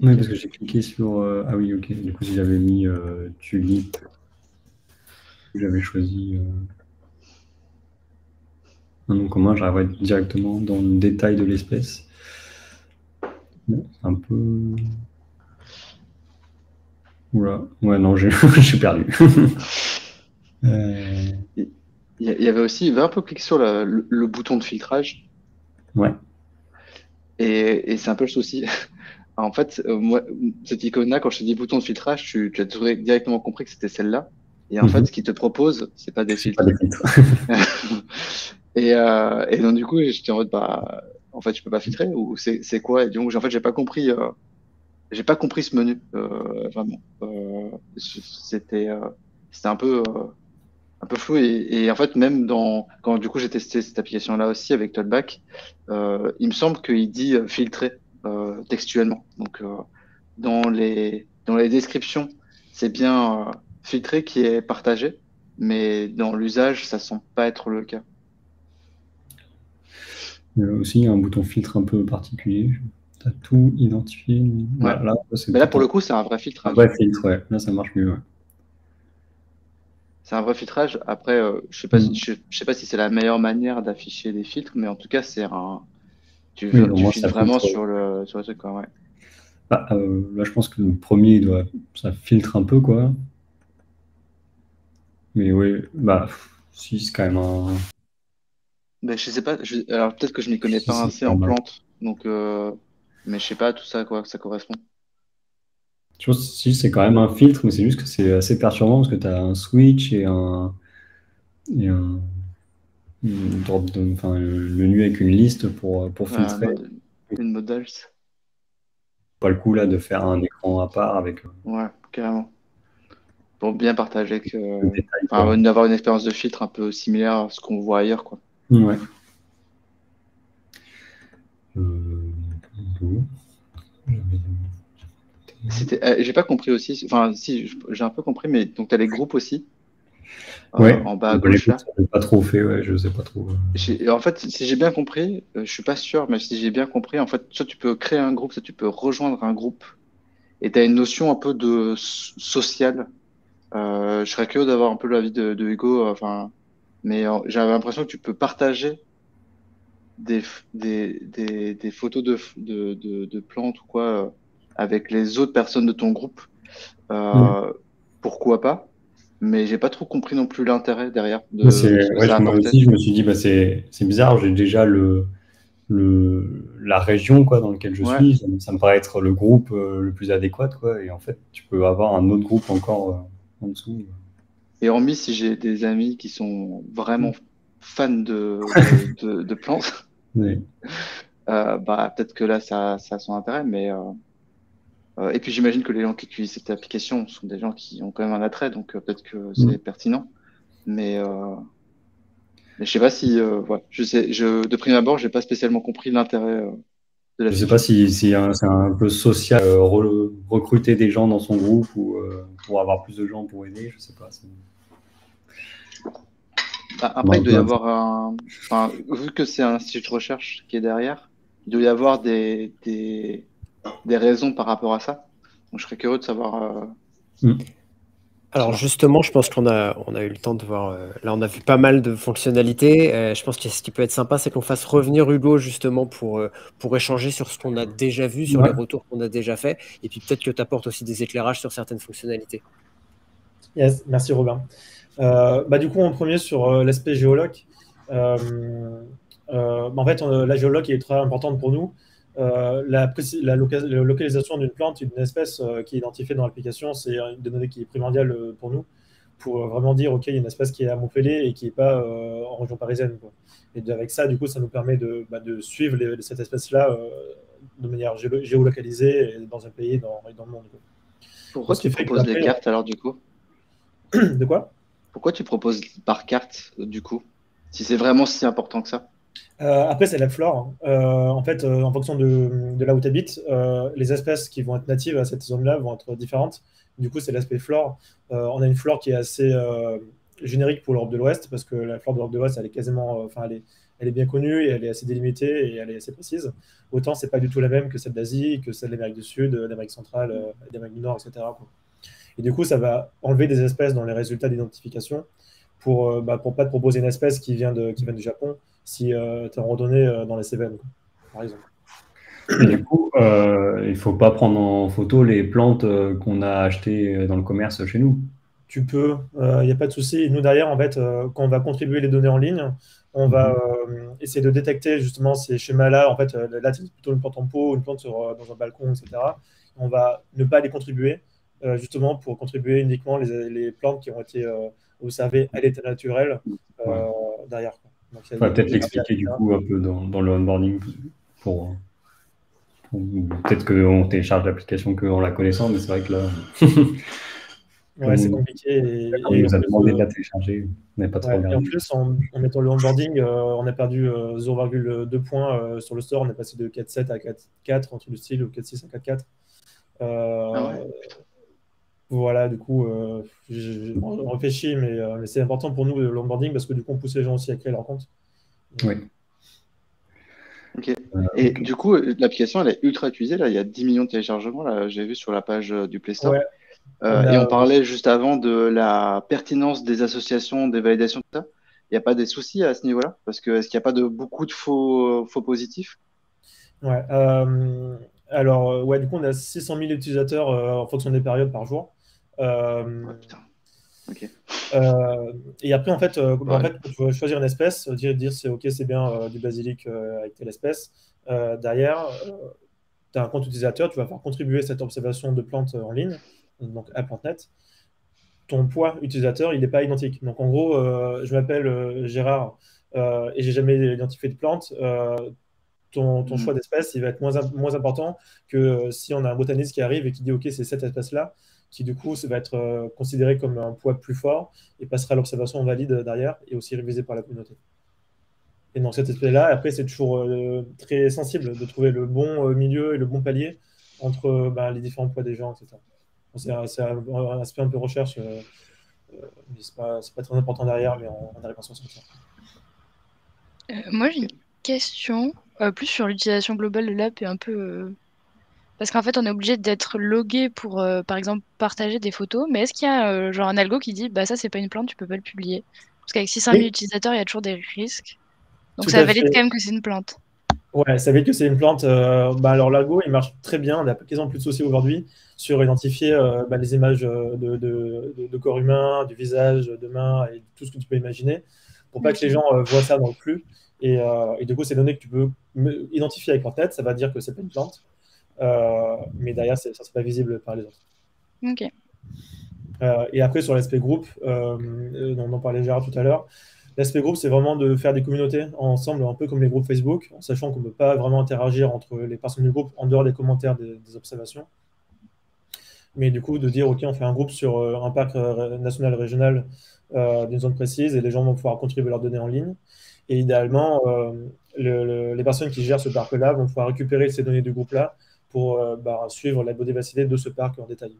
Oui, parce que j'ai cliqué sur... ah oui, ok. Du coup, si j'avais mis tulipe, j'avais choisi un nom commun, j'arrive directement dans le détail de l'espèce. Bon, un peu... Oula, ouais, non, j'ai perdu. Il y avait aussi, il y avait un peu cliqué sur le bouton de filtrage. Ouais. Et c'est un peu le souci. En fait, moi, cette icône-là, quand je te dis bouton de filtrage, tu as directement compris que c'était celle-là. Et en fait, ce qu'il te propose, c'est pas des filtres. Et donc, du coup, j'étais en mode, bah, en fait, je peux pas filtrer ou c'est quoi? Et donc, en fait, j'ai pas compris. J'ai pas compris ce menu, vraiment. C'était un peu flou. Et en fait, même quand du coup j'ai testé cette application-là aussi avec Tollback, il me semble qu'il dit filtrer textuellement. Donc dans les descriptions, c'est bien filtré qui est partagé, mais dans l'usage, ça semble pas être le cas. Il y a aussi un bouton filtre un peu particulier. T'as tout identifié. Ouais. Voilà, mais là, pour le coup, c'est un vrai filtrage. Un vrai filtre, ouais. Là, ça marche mieux. Ouais. C'est un vrai filtrage. Après, je sais pas si c'est la meilleure manière d'afficher des filtres, mais en tout cas, c'est un. Tu filtres vraiment sur le truc, quoi. Ouais. Bah, là, je pense que le premier, ça filtre un peu, quoi. Mais oui, bah, si, c'est quand même un. Mais je sais pas. Alors peut-être que je m'y connais pas assez en plante, donc. Mais je sais pas tout ça, quoi, ça correspond. Je pense si c'est quand même un filtre, mais c'est juste que c'est assez perturbant parce que tu as un switch et un le menu avec une liste pour filtrer. Une models. Pas le coup là de faire un écran à part avec. Ouais, carrément. Pour bien partager d'avoir une expérience de filtre un peu similaire à ce qu'on voit ailleurs, quoi. Ouais. J'ai pas compris aussi, enfin si j'ai un peu compris, mais donc tu as les groupes aussi en bas à gauche là. Je n'ai pas trop fait, ouais, je sais pas trop. En fait, si j'ai bien compris, je suis pas sûr, mais si j'ai bien compris, en fait, soit tu peux créer un groupe, soit tu peux rejoindre un groupe, et tu as une notion un peu de sociale. Je serais curieux d'avoir un peu l'avis de Hugo, mais j'avais l'impression que tu peux partager des photos de plantes ou quoi avec les autres personnes de ton groupe, pourquoi pas, mais j'ai pas trop compris non plus l'intérêt derrière. Je me suis dit, bah, c'est bizarre, j'ai déjà la région, quoi, dans laquelle je suis, ça me paraît être le groupe le plus adéquat, quoi, et en fait, tu peux avoir un autre groupe encore en dessous. Et hormis si j'ai des amis qui sont vraiment fans de plantes, bah, peut-être que là, ça a son intérêt, mais... Et puis j'imagine que les gens qui utilisent cette application sont des gens qui ont quand même un attrait, donc peut-être que c'est pertinent. Mais je sais pas si, de prime abord, j'ai pas spécialement compris l'intérêt de la. Je sais pas si c'est un peu social, recruter des gens dans son groupe ou pour avoir plus de gens pour aider, je sais pas. Bah, après, il doit y avoir vu que c'est un institut de recherche qui est derrière, il doit y avoir des raisons par rapport à ça. Donc, je serais curieux de savoir. Alors justement, je pense qu'on a eu le temps de voir. Là, on a vu pas mal de fonctionnalités. Je pense que ce qui peut être sympa, c'est qu'on fasse revenir Hugo justement pour échanger sur ce qu'on a déjà vu, sur les retours qu'on a déjà faits. Et puis peut-être que tu apportes aussi des éclairages sur certaines fonctionnalités. Yes, merci Robin. Bah, du coup, en premier, sur l'aspect géoloc. En fait, la géoloc est très importante pour nous. La localisation d'une plante, d'une espèce qui est identifiée dans l'application, c'est une donnée qui est primordiale pour nous, pour vraiment dire, ok, il y a une espèce qui est à Montpellier et qui n'est pas en région parisienne, quoi. Et avec ça, du coup, ça nous permet de suivre cette espèce-là de manière géolocalisée dans un pays et dans le monde, quoi. Pourquoi tu proposes des cartes, alors, du coup? De quoi? Pourquoi tu proposes par carte, du coup, si c'est vraiment si important que ça? Après, c'est la flore. En fait, en fonction de là où tu habites, les espèces qui vont être natives à cette zone-là vont être différentes. Du coup, c'est l'aspect flore. On a une flore qui est assez générique pour l'Europe de l'Ouest, parce que la flore de l'Europe de l'Ouest, elle est quasiment, enfin, elle est bien connue, et elle est assez délimitée et elle est assez précise. Autant, c'est pas du tout la même que celle d'Asie, que celle de l'Amérique du Sud, d'Amérique centrale, d'Amérique du Nord, etc., quoi. Et du coup, ça va enlever des espèces dans les résultats d'identification pour pas te proposer une espèce qui vient du Japon si tu es en randonnée dans les Cévennes, par exemple. Et du coup, il ne faut pas prendre en photo les plantes qu'on a achetées dans le commerce chez nous. Tu peux, il n'y a pas de souci. Nous, derrière, en fait, quand on va contribuer les données en ligne, on va essayer de détecter justement ces schémas-là. En fait, là, c'est plutôt une plante en pot, une plante dans un balcon, etc. On va ne pas les contribuer, justement, pour contribuer uniquement les plantes qui ont été observées à l'état naturel derrière. Donc, il faudrait peut-être l'expliquer du coup un peu dans le onboarding pour... Peut-être qu'on télécharge l'application qu'en la connaissant, mais c'est vrai que là... ouais, c'est compliqué. On nous a demandé de la télécharger, on n'est pas trop regardé. Et en plus, en mettant le onboarding, on a perdu 0,2 points sur le store, on est passé de 4,7 à 4,4, entre le style, ou 4,6 à 4,4. Voilà, du coup, on réfléchit, mais c'est important pour nous, l'onboarding, parce que du coup, on pousse les gens aussi à créer leur compte. Oui. Okay. Et du coup, l'application, elle est ultra utilisée. Là, il y a 10 millions de téléchargements, là, j'ai vu sur la page du Play Store. Ouais. Et on parlait juste avant de la pertinence des associations, des validations, tout ça. Il n'y a pas des soucis à ce niveau-là? Parce que est-ce qu'il n'y a pas beaucoup de faux positifs? Ouais. Alors, ouais, du coup, on a 600 000 utilisateurs en fonction des périodes par jour. Ouais, putain. Okay. Et après, en fait, quand tu veux choisir une espèce, dire c'est ok, c'est bien du basilic avec telle espèce, derrière, tu as un compte utilisateur, tu vas faire contribuer cette observation de plantes en ligne, donc à PlantNet. Ton poids utilisateur, il n'est pas identique. Donc en gros, je m'appelle Gérard et j'ai jamais identifié de plante. Ton choix d'espèce, il va être moins important que si on a un botaniste qui arrive et qui dit ok, c'est cette espèce-là, qui du coup va être considéré comme un poids plus fort et passera à l'observation valide derrière et aussi révisé par la communauté. Et dans cet aspect-là, après, c'est toujours très sensible de trouver le bon milieu et le bon palier entre les différents poids des gens, etc. Bon, c'est un aspect un peu recherche, mais c'est pas très important derrière, mais on arrive à s'en sortir. Moi, j'ai une question plus sur l'utilisation globale de l'app et un peu... Parce qu'en fait, on est obligé d'être logué pour, par exemple, partager des photos. Mais est-ce qu'il y a genre un algo qui dit « bah ça, c'est pas une plante, tu peux pas le publier ». Parce qu'avec 600 000 utilisateurs, il y a toujours des risques. Donc tout ça valide quand même que c'est une plante. Ouais, ça valide que c'est une plante. Alors l'algo, il marche très bien. On a quasiment plus de soucis aujourd'hui sur identifier les images de corps humain, du visage, de mains et tout ce que tu peux imaginer pour pas que les gens voient ça dans le flux. Et du coup, ces données que tu peux identifier avec PlantNet, ça va dire que c'est pas une plante. Mais derrière, ça ne sera pas visible par les autres. Ok. Et après, sur l'aspect groupe, on en parlait Gérard tout à l'heure, l'aspect groupe, c'est vraiment de faire des communautés ensemble, un peu comme les groupes Facebook, en sachant qu'on ne peut pas vraiment interagir entre les personnes du groupe en dehors des commentaires des observations. Mais du coup, de dire, OK, on fait un groupe sur un parc national, régional d'une zone précise, et les gens vont pouvoir contribuer leurs données en ligne. Et idéalement, les personnes qui gèrent ce parc-là vont pouvoir récupérer ces données du groupe-là pour suivre la biodiversité de ce parc en détail.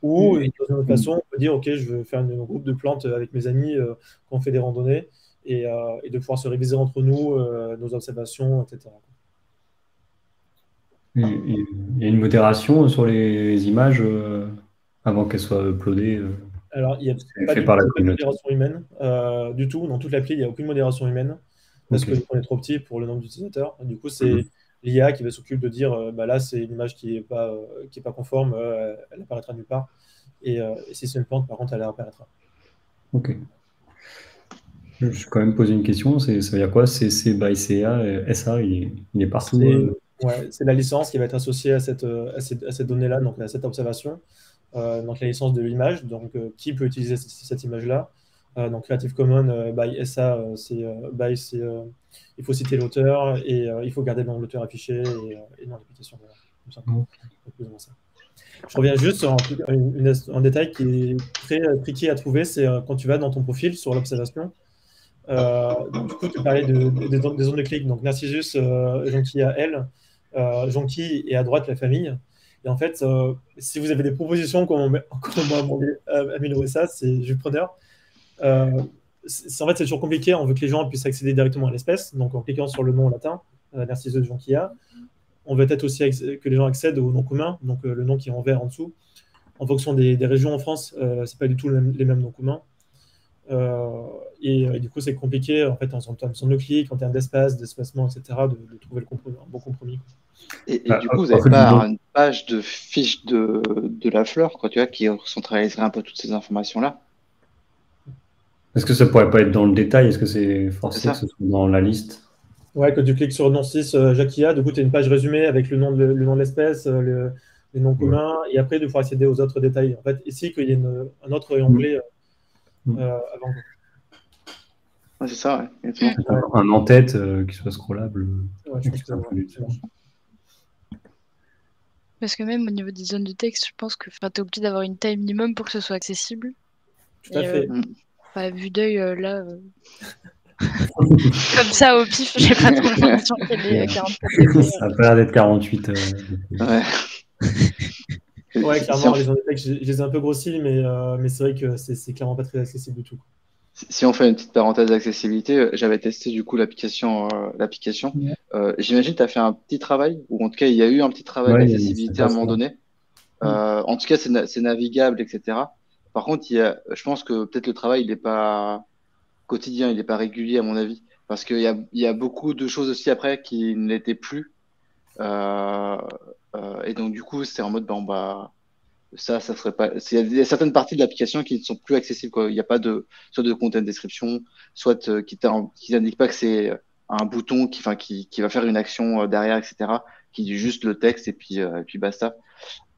Ou, d'une autre façon, on peut dire, OK, je veux faire un groupe de plantes avec mes amis quand on fait des randonnées et de pouvoir se réviser entre nous, nos observations, etc. Il y a une modération sur les images avant qu'elles soient uploadées Alors, il n'y a pas de modération humaine du tout. Dans toute l'appli, il n'y a aucune modération humaine parce que on est trop petit pour le nombre d'utilisateurs. Du coup, c'est... l'IA qui va s'occuper de dire là c'est une image qui n'est pas, conforme, elle apparaîtra nulle part. Et si c'est une plante, par contre, elle apparaîtra. Ok. Je vais quand même poser une question, ça veut dire quoi CC by CA, SA, il est partout. Ouais, c'est la licence qui va être associée à cette donnée-là, donc à cette observation. Donc la licence de l'image, donc qui peut utiliser cette image-là. Donc Creative Commons by SA, il faut citer l'auteur et il faut garder dans l'auteur affiché et dans l'application. Je reviens juste sur un détail qui est très tricky à trouver, c'est quand tu vas dans ton profil sur l'observation. Du coup, tu parlais des zones de clic, donc Narcissus, Jonquille à L, Jonquille et à droite la famille. Et en fait, si vous avez des propositions comment améliorer ça, c'est je suis preneur. En fait, c'est toujours compliqué. On veut que les gens puissent accéder directement à l'espèce, donc en cliquant sur le nom en latin, narcissus jonquilla. On veut peut-être aussi que les gens accèdent au nom commun, donc le nom qui est en vert en dessous. En fonction des régions en France, ce n'est pas du tout les mêmes noms communs. Et du coup, c'est compliqué en fait, en termes de clics, en termes d'espace, d'espacement, etc., de trouver un bon compromis. Et du coup, vous n'avez pas une page de fiche de la fleur quoi, tu vois, qui centraliserait un peu toutes ces informations-là? Est-ce que ça ne pourrait pas être dans le détail? Est-ce que c'est forcément que ce soit dans la liste? Ouais, quand tu cliques sur nom 6, Jacquia, du coup, tu as une page résumée avec le nom de l'espèce, les noms communs, et après, il faut accéder aux autres détails. En fait, ici, qu'il y ait un autre onglet avant. Ouais, c'est ça, ouais. Un en-tête qui soit scrollable. Ouais, je pense que parce que même au niveau des zones de texte, je pense que tu es obligé d'avoir une taille minimum pour que ce soit accessible. Tout à fait. Enfin, vue d'œil, là... Comme ça, au pif, j'ai pas trop l'impression qu'il y a des 48. Ça a l'air d'être 48. Ouais. Ouais, clairement, les gens de texte, je les ai un peu grossis, mais c'est vrai que c'est clairement pas très accessible du tout. Si on fait une petite parenthèse d'accessibilité, j'avais testé du coup l'application. J'imagine que tu as fait un petit travail, ou en tout cas, il y a eu un petit travail d'accessibilité à un moment donné. En tout cas, c'est navigable, etc. Par contre, je pense que peut-être le travail, il n'est pas quotidien, il n'est pas régulier à mon avis, parce qu'il y a beaucoup de choses aussi après qui ne l'étaient plus, et donc du coup c'est en mode bon bah ça serait pas, il y a certaines parties de l'application qui ne sont plus accessibles quoi. Il n'y a pas soit de content description, soit qui n'indique pas que c'est un bouton qui va faire une action derrière, etc., qui dit juste le texte et puis basta.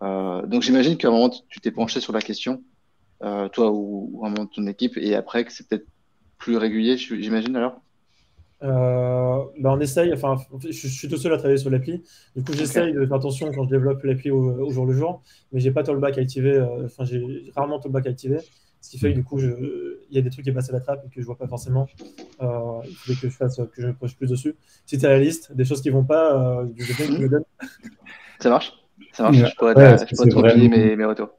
Donc j'imagine qu'à un moment tu t'es penché sur la question, toi ou un membre de ton équipe, et après que c'est peut-être plus régulier, j'imagine, alors on essaye, enfin, je suis tout seul à travailler sur l'appli. Du coup, j'essaye de faire attention quand je développe l'appli au jour le jour, mais j'ai pas Tollback activé, enfin, j'ai rarement Tollback activé, ce qui fait que du coup, il y a des trucs qui passent à la trappe et que je vois pas forcément. Il faut que je me penche plus dessus. Si tu as la liste des choses qui vont pas, je veux bien que tu me donnes. Ça marche, je pourrais te replier mes retours.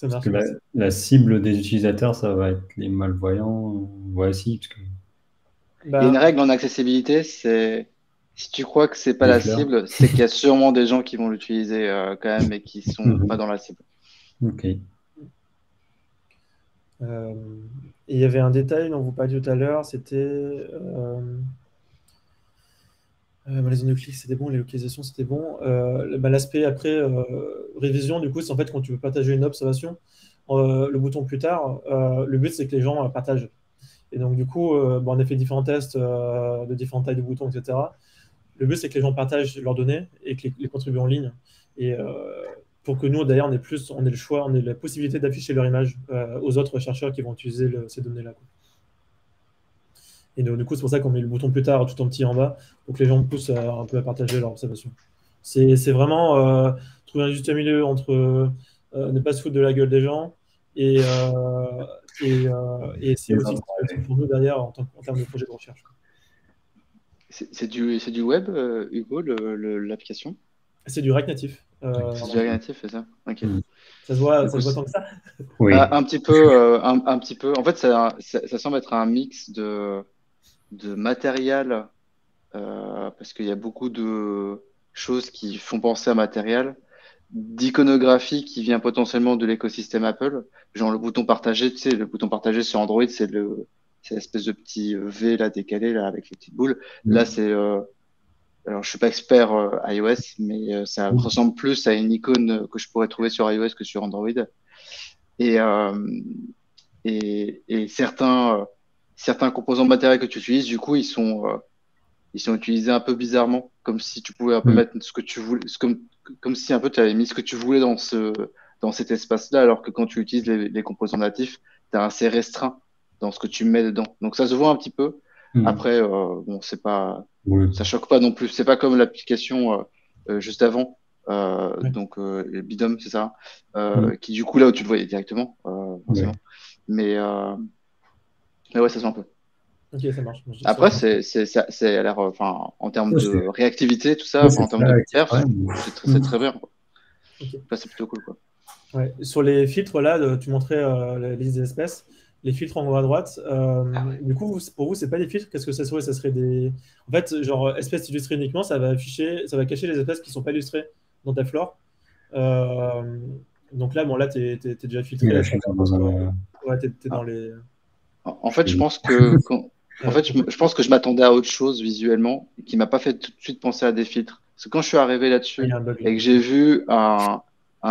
Parce que la cible des utilisateurs, ça va être les malvoyants. Ouais, si, parce que... Il y a une règle en accessibilité, c'est si tu crois que c'est pas la cible, c'est qu'il y a sûrement des gens qui vont l'utiliser quand même et qui sont pas dans la cible. Ok. Et il y avait un détail dont vous parliez tout à l'heure, c'était les zones de clic, c'était bon, les localisations, c'était bon. L'aspect après révision, du coup, c'est en fait quand tu veux partager une observation, le bouton plus tard, le but, c'est que les gens partagent. Et donc, du coup, on a fait différents tests de différentes tailles de boutons, etc. Le but, c'est que les gens partagent leurs données et que les contribuent en ligne. Et pour que nous, d'ailleurs, on ait le choix, on ait la possibilité d'afficher leur image aux autres chercheurs qui vont utiliser ces données-là. Et donc, du coup, c'est pour ça qu'on met le bouton plus tard tout en petit en bas, pour que les gens poussent un peu à partager leur observation. C'est vraiment trouver un juste milieu entre ne pas se foutre de la gueule des gens et c'est aussi pour nous derrière en termes de projet de recherche. C'est du web, Hugo, l'application? C'est du React natif. C'est du React natif, c'est ça? Okay. Ça se voit tant que ça? Oui. Un petit peu. En fait, ça semble être un mix de matériel, parce qu'il y a beaucoup de choses qui font penser à matériel, d'iconographie qui vient potentiellement de l'écosystème Apple, genre le bouton partagé, tu sais, le bouton partagé sur Android, c'est l'espèce de petit V là décalé là avec les petites boules. Là, c'est alors je suis pas expert iOS, mais ça ressemble plus à une icône que je pourrais trouver sur iOS que sur Android. Et certains composants matériels que tu utilises, du coup, ils sont utilisés un peu bizarrement, comme si tu pouvais un peu mettre ce que tu voulais, comme si un peu tu avais mis ce que tu voulais dans cet espace-là, alors que quand tu utilises les composants natifs, tu es assez restreint dans ce que tu mets dedans. Donc ça se voit un petit peu. Après, bon, c'est pas, ça choque pas non plus. C'est pas comme l'application juste avant, donc Be Done, c'est ça, qui du coup là où tu le voyais directement. Mais ouais, ça se voit un peu. Ok, ça marche. Après, c'est à l'air, enfin, en termes de réactivité, tout ça, en termes de perf, c'est très bien. C'est plutôt cool, quoi. Ouais. Sur les filtres, là, tu montrais la liste des espèces. les filtres en haut à droite. Du coup, pour vous, c'est pas des filtres. Qu'est-ce que ça serait? Ça serait des... En fait, genre, espèces illustrées uniquement, ça va afficher, ça va cacher les espèces qui ne sont pas illustrées dans ta flore. Donc là, bon, là, tu es déjà filtré. Là, ouais, t'es dans les... En fait, je pense que... En fait, je pense que je m'attendais à autre chose visuellement qui ne m'a pas fait tout de suite penser à des filtres. Parce que quand je suis arrivé là-dessus et que j'ai vu un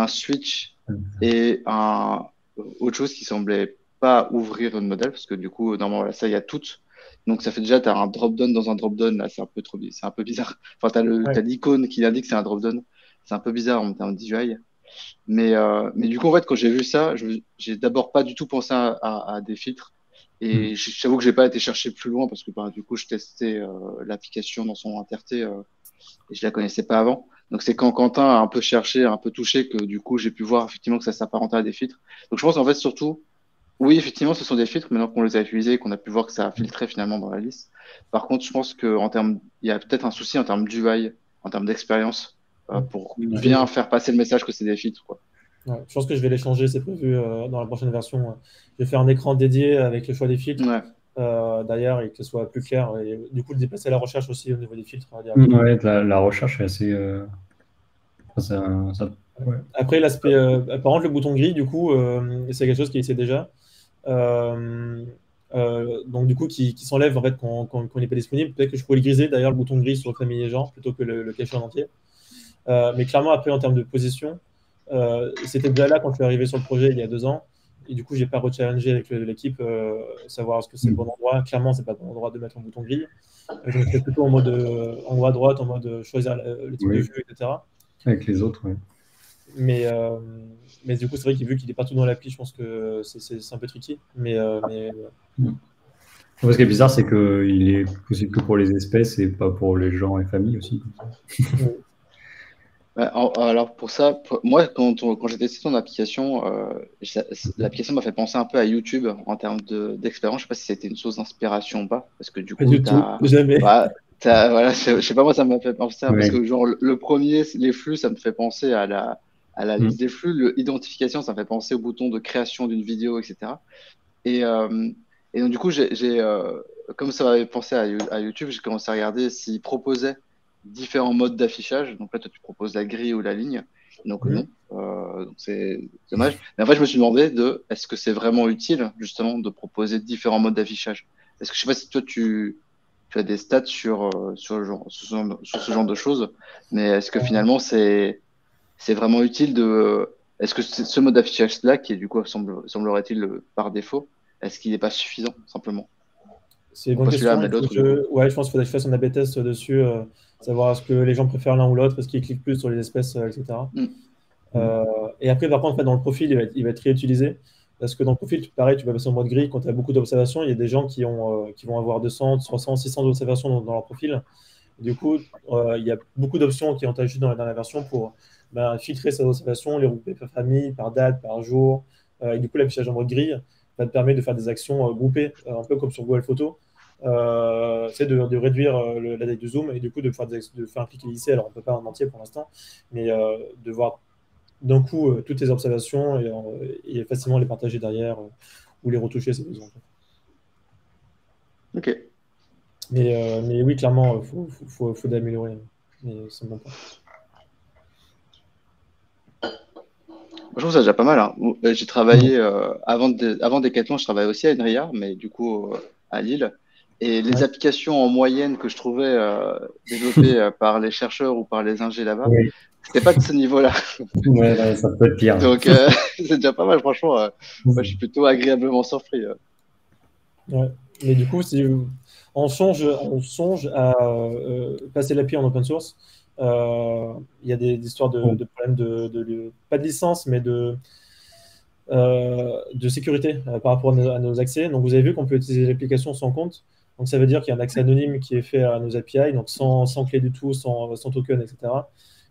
switch et autre chose qui ne semblait pas ouvrir une modèle, parce que du coup, normalement, voilà, ça, il y a toutes. Donc, ça fait déjà, tu as un drop-down dans un drop-down. Là, c'est un peu bizarre. Enfin, tu as l'icône qui indique que c'est un drop-down. C'est un peu bizarre en termes d'UI. Mais du coup, en fait, quand j'ai vu ça, j'ai d'abord pas du tout pensé à des filtres. Et j'avoue que j'ai pas été chercher plus loin parce que bah, du coup je testais l'application dans son entièreté et je la connaissais pas avant. Donc c'est quand Quentin a un peu cherché, un peu touché que du coup j'ai pu voir effectivement que ça s'apparentait à des filtres. Donc je pense en fait surtout, oui effectivement ce sont des filtres maintenant qu'on les a utilisés et qu'on a pu voir que ça a filtré finalement dans la liste. Par contre je pense que en termes, il y a peut-être un souci en termes d'UI, en termes d'expérience pour bien faire passer le message que c'est des filtres quoi. Ouais, je pense que je vais les changer, c'est prévu dans la prochaine version. Je vais faire un écran dédié avec le choix des filtres d'ailleurs et que ce soit plus clair. Et du coup, dépasser la recherche aussi au niveau des filtres. Ouais, la recherche est assez. Après, l'aspect. Par contre, le bouton gris, du coup, c'est quelque chose qui existe déjà. Donc, du coup, qui s'enlève en fait quand il n'est pas disponible. Peut-être que je pourrais le griser d'ailleurs, le bouton gris sur le famille et genre plutôt que le cacher en entier. Mais clairement, après, en termes de position. C'était déjà là quand je suis arrivé sur le projet il y a 2 ans et du coup j'ai pas rechallengé avec l'équipe savoir est-ce que c'est le bon endroit. Clairement c'est pas le bon endroit de mettre un bouton gris, je mettais plutôt en mode en haut à droite en mode choisir le type de jeu etc. avec les autres mais du coup c'est vrai qu'il vu qu'il est partout dans l'appli je pense que c'est un peu tricky Ce qui est bizarre c'est qu'il est possible que pour les espèces et pas pour les gens et familles aussi. Alors pour ça, moi quand j'ai testé ton application, l'application m'a fait penser un peu à YouTube en termes d'expérience. Je sais pas si c'était une source d'inspiration ou pas, parce que du coup, jamais. Bah, voilà, je sais pas moi ça m'a fait penser à, parce que genre le premier les flux ça me fait penser à la liste des flux, l'identification ça me fait penser au bouton de création d'une vidéo etc. Et donc du coup j'ai comme ça m'avait pensé à YouTube, j'ai commencé à regarder s'ils proposaient différents modes d'affichage. Donc là, toi, tu proposes la grille ou la ligne. Donc non, donc c'est dommage. Mais en fait, je me suis demandé est-ce que c'est vraiment utile, justement, de proposer différents modes d'affichage? Est-ce que je sais pas si toi, tu as des stats sur ce genre de choses, mais est-ce que finalement, c'est vraiment utile de... Est-ce que ce mode d'affichage-là, qui est du coup, semblerait-il, par défaut, est-ce qu'il n'est pas suffisant, simplement? C'est une bonne question. Je pense qu'il faudrait que je fasse un A/B test dessus, savoir est-ce que les gens préfèrent l'un ou l'autre, parce qu'ils cliquent plus sur les espèces, etc. Et après, par contre, dans le profil, il va être réutilisé. Parce que dans le profil, pareil, tu vas passer en mode gris. Quand tu as beaucoup d'observations, il y a des gens qui vont avoir 200, 300, 600 observations dans leur profil. Du coup, il y a beaucoup d'options qui ont été ajoutées dans la dernière version pour filtrer ces observations, les regrouper par famille, par date, par jour. Et du coup, l'affichage en mode gris ça te permet de faire des actions groupées, un peu comme sur Google Photos. C'est de réduire la taille du zoom et du coup de faire un clic lissé. Alors on ne peut pas en entier pour l'instant, mais de voir d'un coup toutes les observations et facilement les partager derrière ou les retoucher si besoin. Ok. Mais oui, clairement, il faut d'améliorer. Mais ça ne me manque pas. Je trouve ça déjà pas mal. J'ai travaillé avant Decathlon, je travaillais aussi à INRIA, mais du coup à Lille. Et les applications en moyenne que je trouvais développées par les chercheurs ou par les ingés là-bas, c'était pas de ce niveau-là. Ouais, ça peut être pire. Donc, c'est déjà pas mal, franchement. Moi, je suis plutôt agréablement surpris. Ouais. Mais du coup, si on songe à passer l'appli en open source. Il y a des histoires de problèmes de pas de licence, mais de sécurité par rapport à nos accès. Donc vous avez vu qu'on peut utiliser l'application sans compte, donc ça veut dire qu'il y a un accès anonyme qui est fait à nos API, donc sans clé du tout, sans token, etc.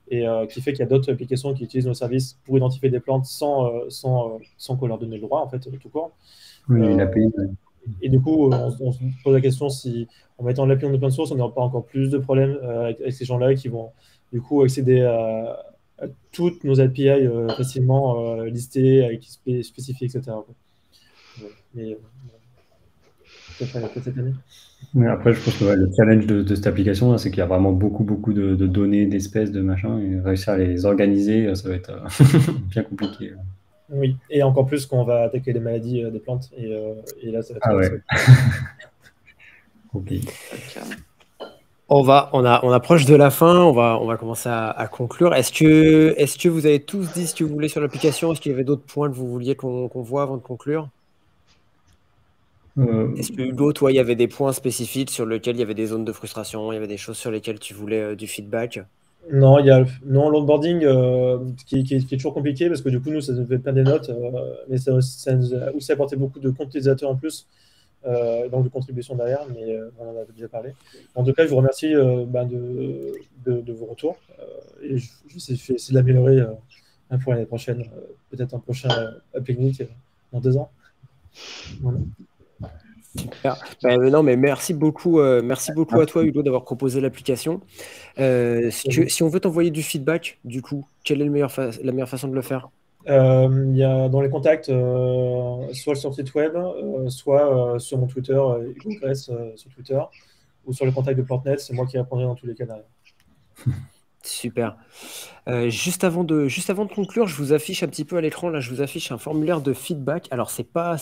Et qui fait qu'il y a d'autres applications qui utilisent nos services pour identifier des plantes sans qu'on leur donne le droit, en fait, tout court. L'API. Et du coup, on se pose la question si, en mettant l'API en open source, on n'aura pas encore plus de problèmes avec ces gens-là qui vont du coup accéder à toutes nos API facilement listées, avec spécifiées, etc. mais ça sera fait cette année. Mais après, je pense que ouais, le challenge de cette application, hein, c'est qu'il y a vraiment beaucoup de données, d'espèces, de machins, et réussir à les organiser, ça va être bien compliqué. Là. Oui, et encore plus quand on va attaquer les maladies des plantes, et là, ça va être... Ah ouais. Okay. On approche de la fin, on va commencer à conclure. Est-ce que vous avez tous dit ce que vous voulez sur l'application? Est-ce qu'il y avait d'autres points que vous vouliez qu'on voit avant de conclure? Est-ce que Hugo, toi, il y avait des points spécifiques sur lesquels il y avait des zones de frustration, il y avait des choses sur lesquelles tu voulais du feedback? Non, l'onboarding qui est toujours compliqué parce que du coup, nous, ça nous fait plein des notes, mais ça nous a aussi apporté beaucoup de comptes utilisateurs en plus, donc de contributions derrière, mais on en a déjà parlé. En tout cas, je vous remercie de vos retours et je vais essayer de l'améliorer pour l'année prochaine, peut-être un prochain App Clinic dans 2 ans. Voilà. Super. Non, mais merci beaucoup à toi, Hugo, d'avoir proposé l'application. Si on veut t'envoyer du feedback, du coup, quelle est la meilleure façon de le faire? Il y a dans les contacts, soit sur le site web, soit sur mon Twitter, Hugo Grèce sur Twitter, ou sur le contact de PlantNet, c'est moi qui répondrai dans tous les canaux. Super. Juste avant de conclure, je vous affiche un petit peu à l'écran, là, je vous affiche un formulaire de feedback. Alors, c'est pas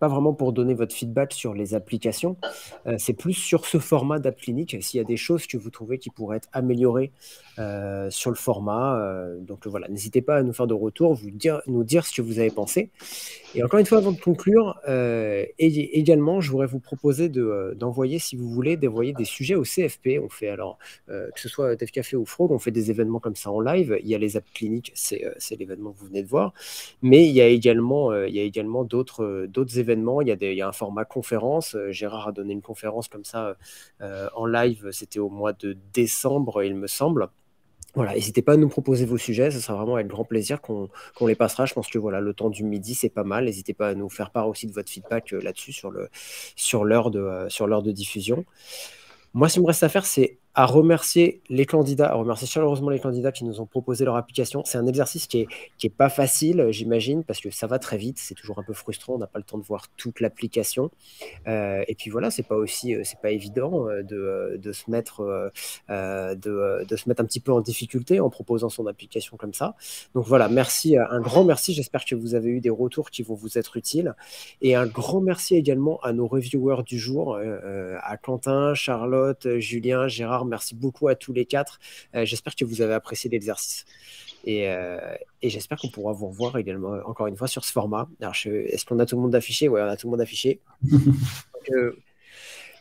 vraiment pour donner votre feedback sur les applications, c'est plus sur ce format d'App Clinic. S'il y a des choses que vous trouvez qui pourraient être améliorées sur le format, donc voilà, n'hésitez pas à nous faire de retour, nous dire ce que vous avez pensé. Et encore une fois, avant de conclure, également, je voudrais vous proposer d'envoyer, si vous voulez, des sujets au CFP. On fait alors, que ce soit Dev Café ou Frog, on fait des événements comme ça en live. Il y a les App Clinic, c'est l'événement que vous venez de voir. Mais il y a également d'autres événements. Il y a un format conférence. Gérard a donné une conférence comme ça en live. C'était au mois de décembre, il me semble. Voilà, n'hésitez pas à nous proposer vos sujets, ce sera vraiment avec grand plaisir qu'on les passera. Je pense que voilà, le temps du midi, c'est pas mal. N'hésitez pas à nous faire part aussi de votre feedback là-dessus, sur l'heure de diffusion. Moi, ce qui me reste à faire, c'est à remercier chaleureusement les candidats qui nous ont proposé leur application. C'est un exercice qui est pas facile, j'imagine, parce que ça va très vite, c'est toujours un peu frustrant, on n'a pas le temps de voir toute l'application. Et puis voilà, c'est pas évident de se mettre un petit peu en difficulté en proposant son application comme ça. Donc voilà, merci, un grand merci. J'espère que vous avez eu des retours qui vont vous être utiles. Et un grand merci également à nos reviewers du jour, à Quentin, Charlotte, Julien, Gérard, merci beaucoup à tous les 4. J'espère que vous avez apprécié l'exercice. Et j'espère qu'on pourra vous revoir également, encore une fois, sur ce format. Alors, est-ce qu'on a tout le monde affiché? Oui, on a tout le monde affiché. Donc,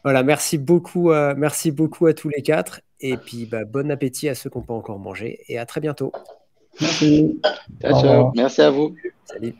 voilà, merci beaucoup à tous les 4. Et puis, bon appétit à ceux qui n'ont pas encore mangé. Et à très bientôt. Merci. Ciao, ciao. Merci à vous. Salut.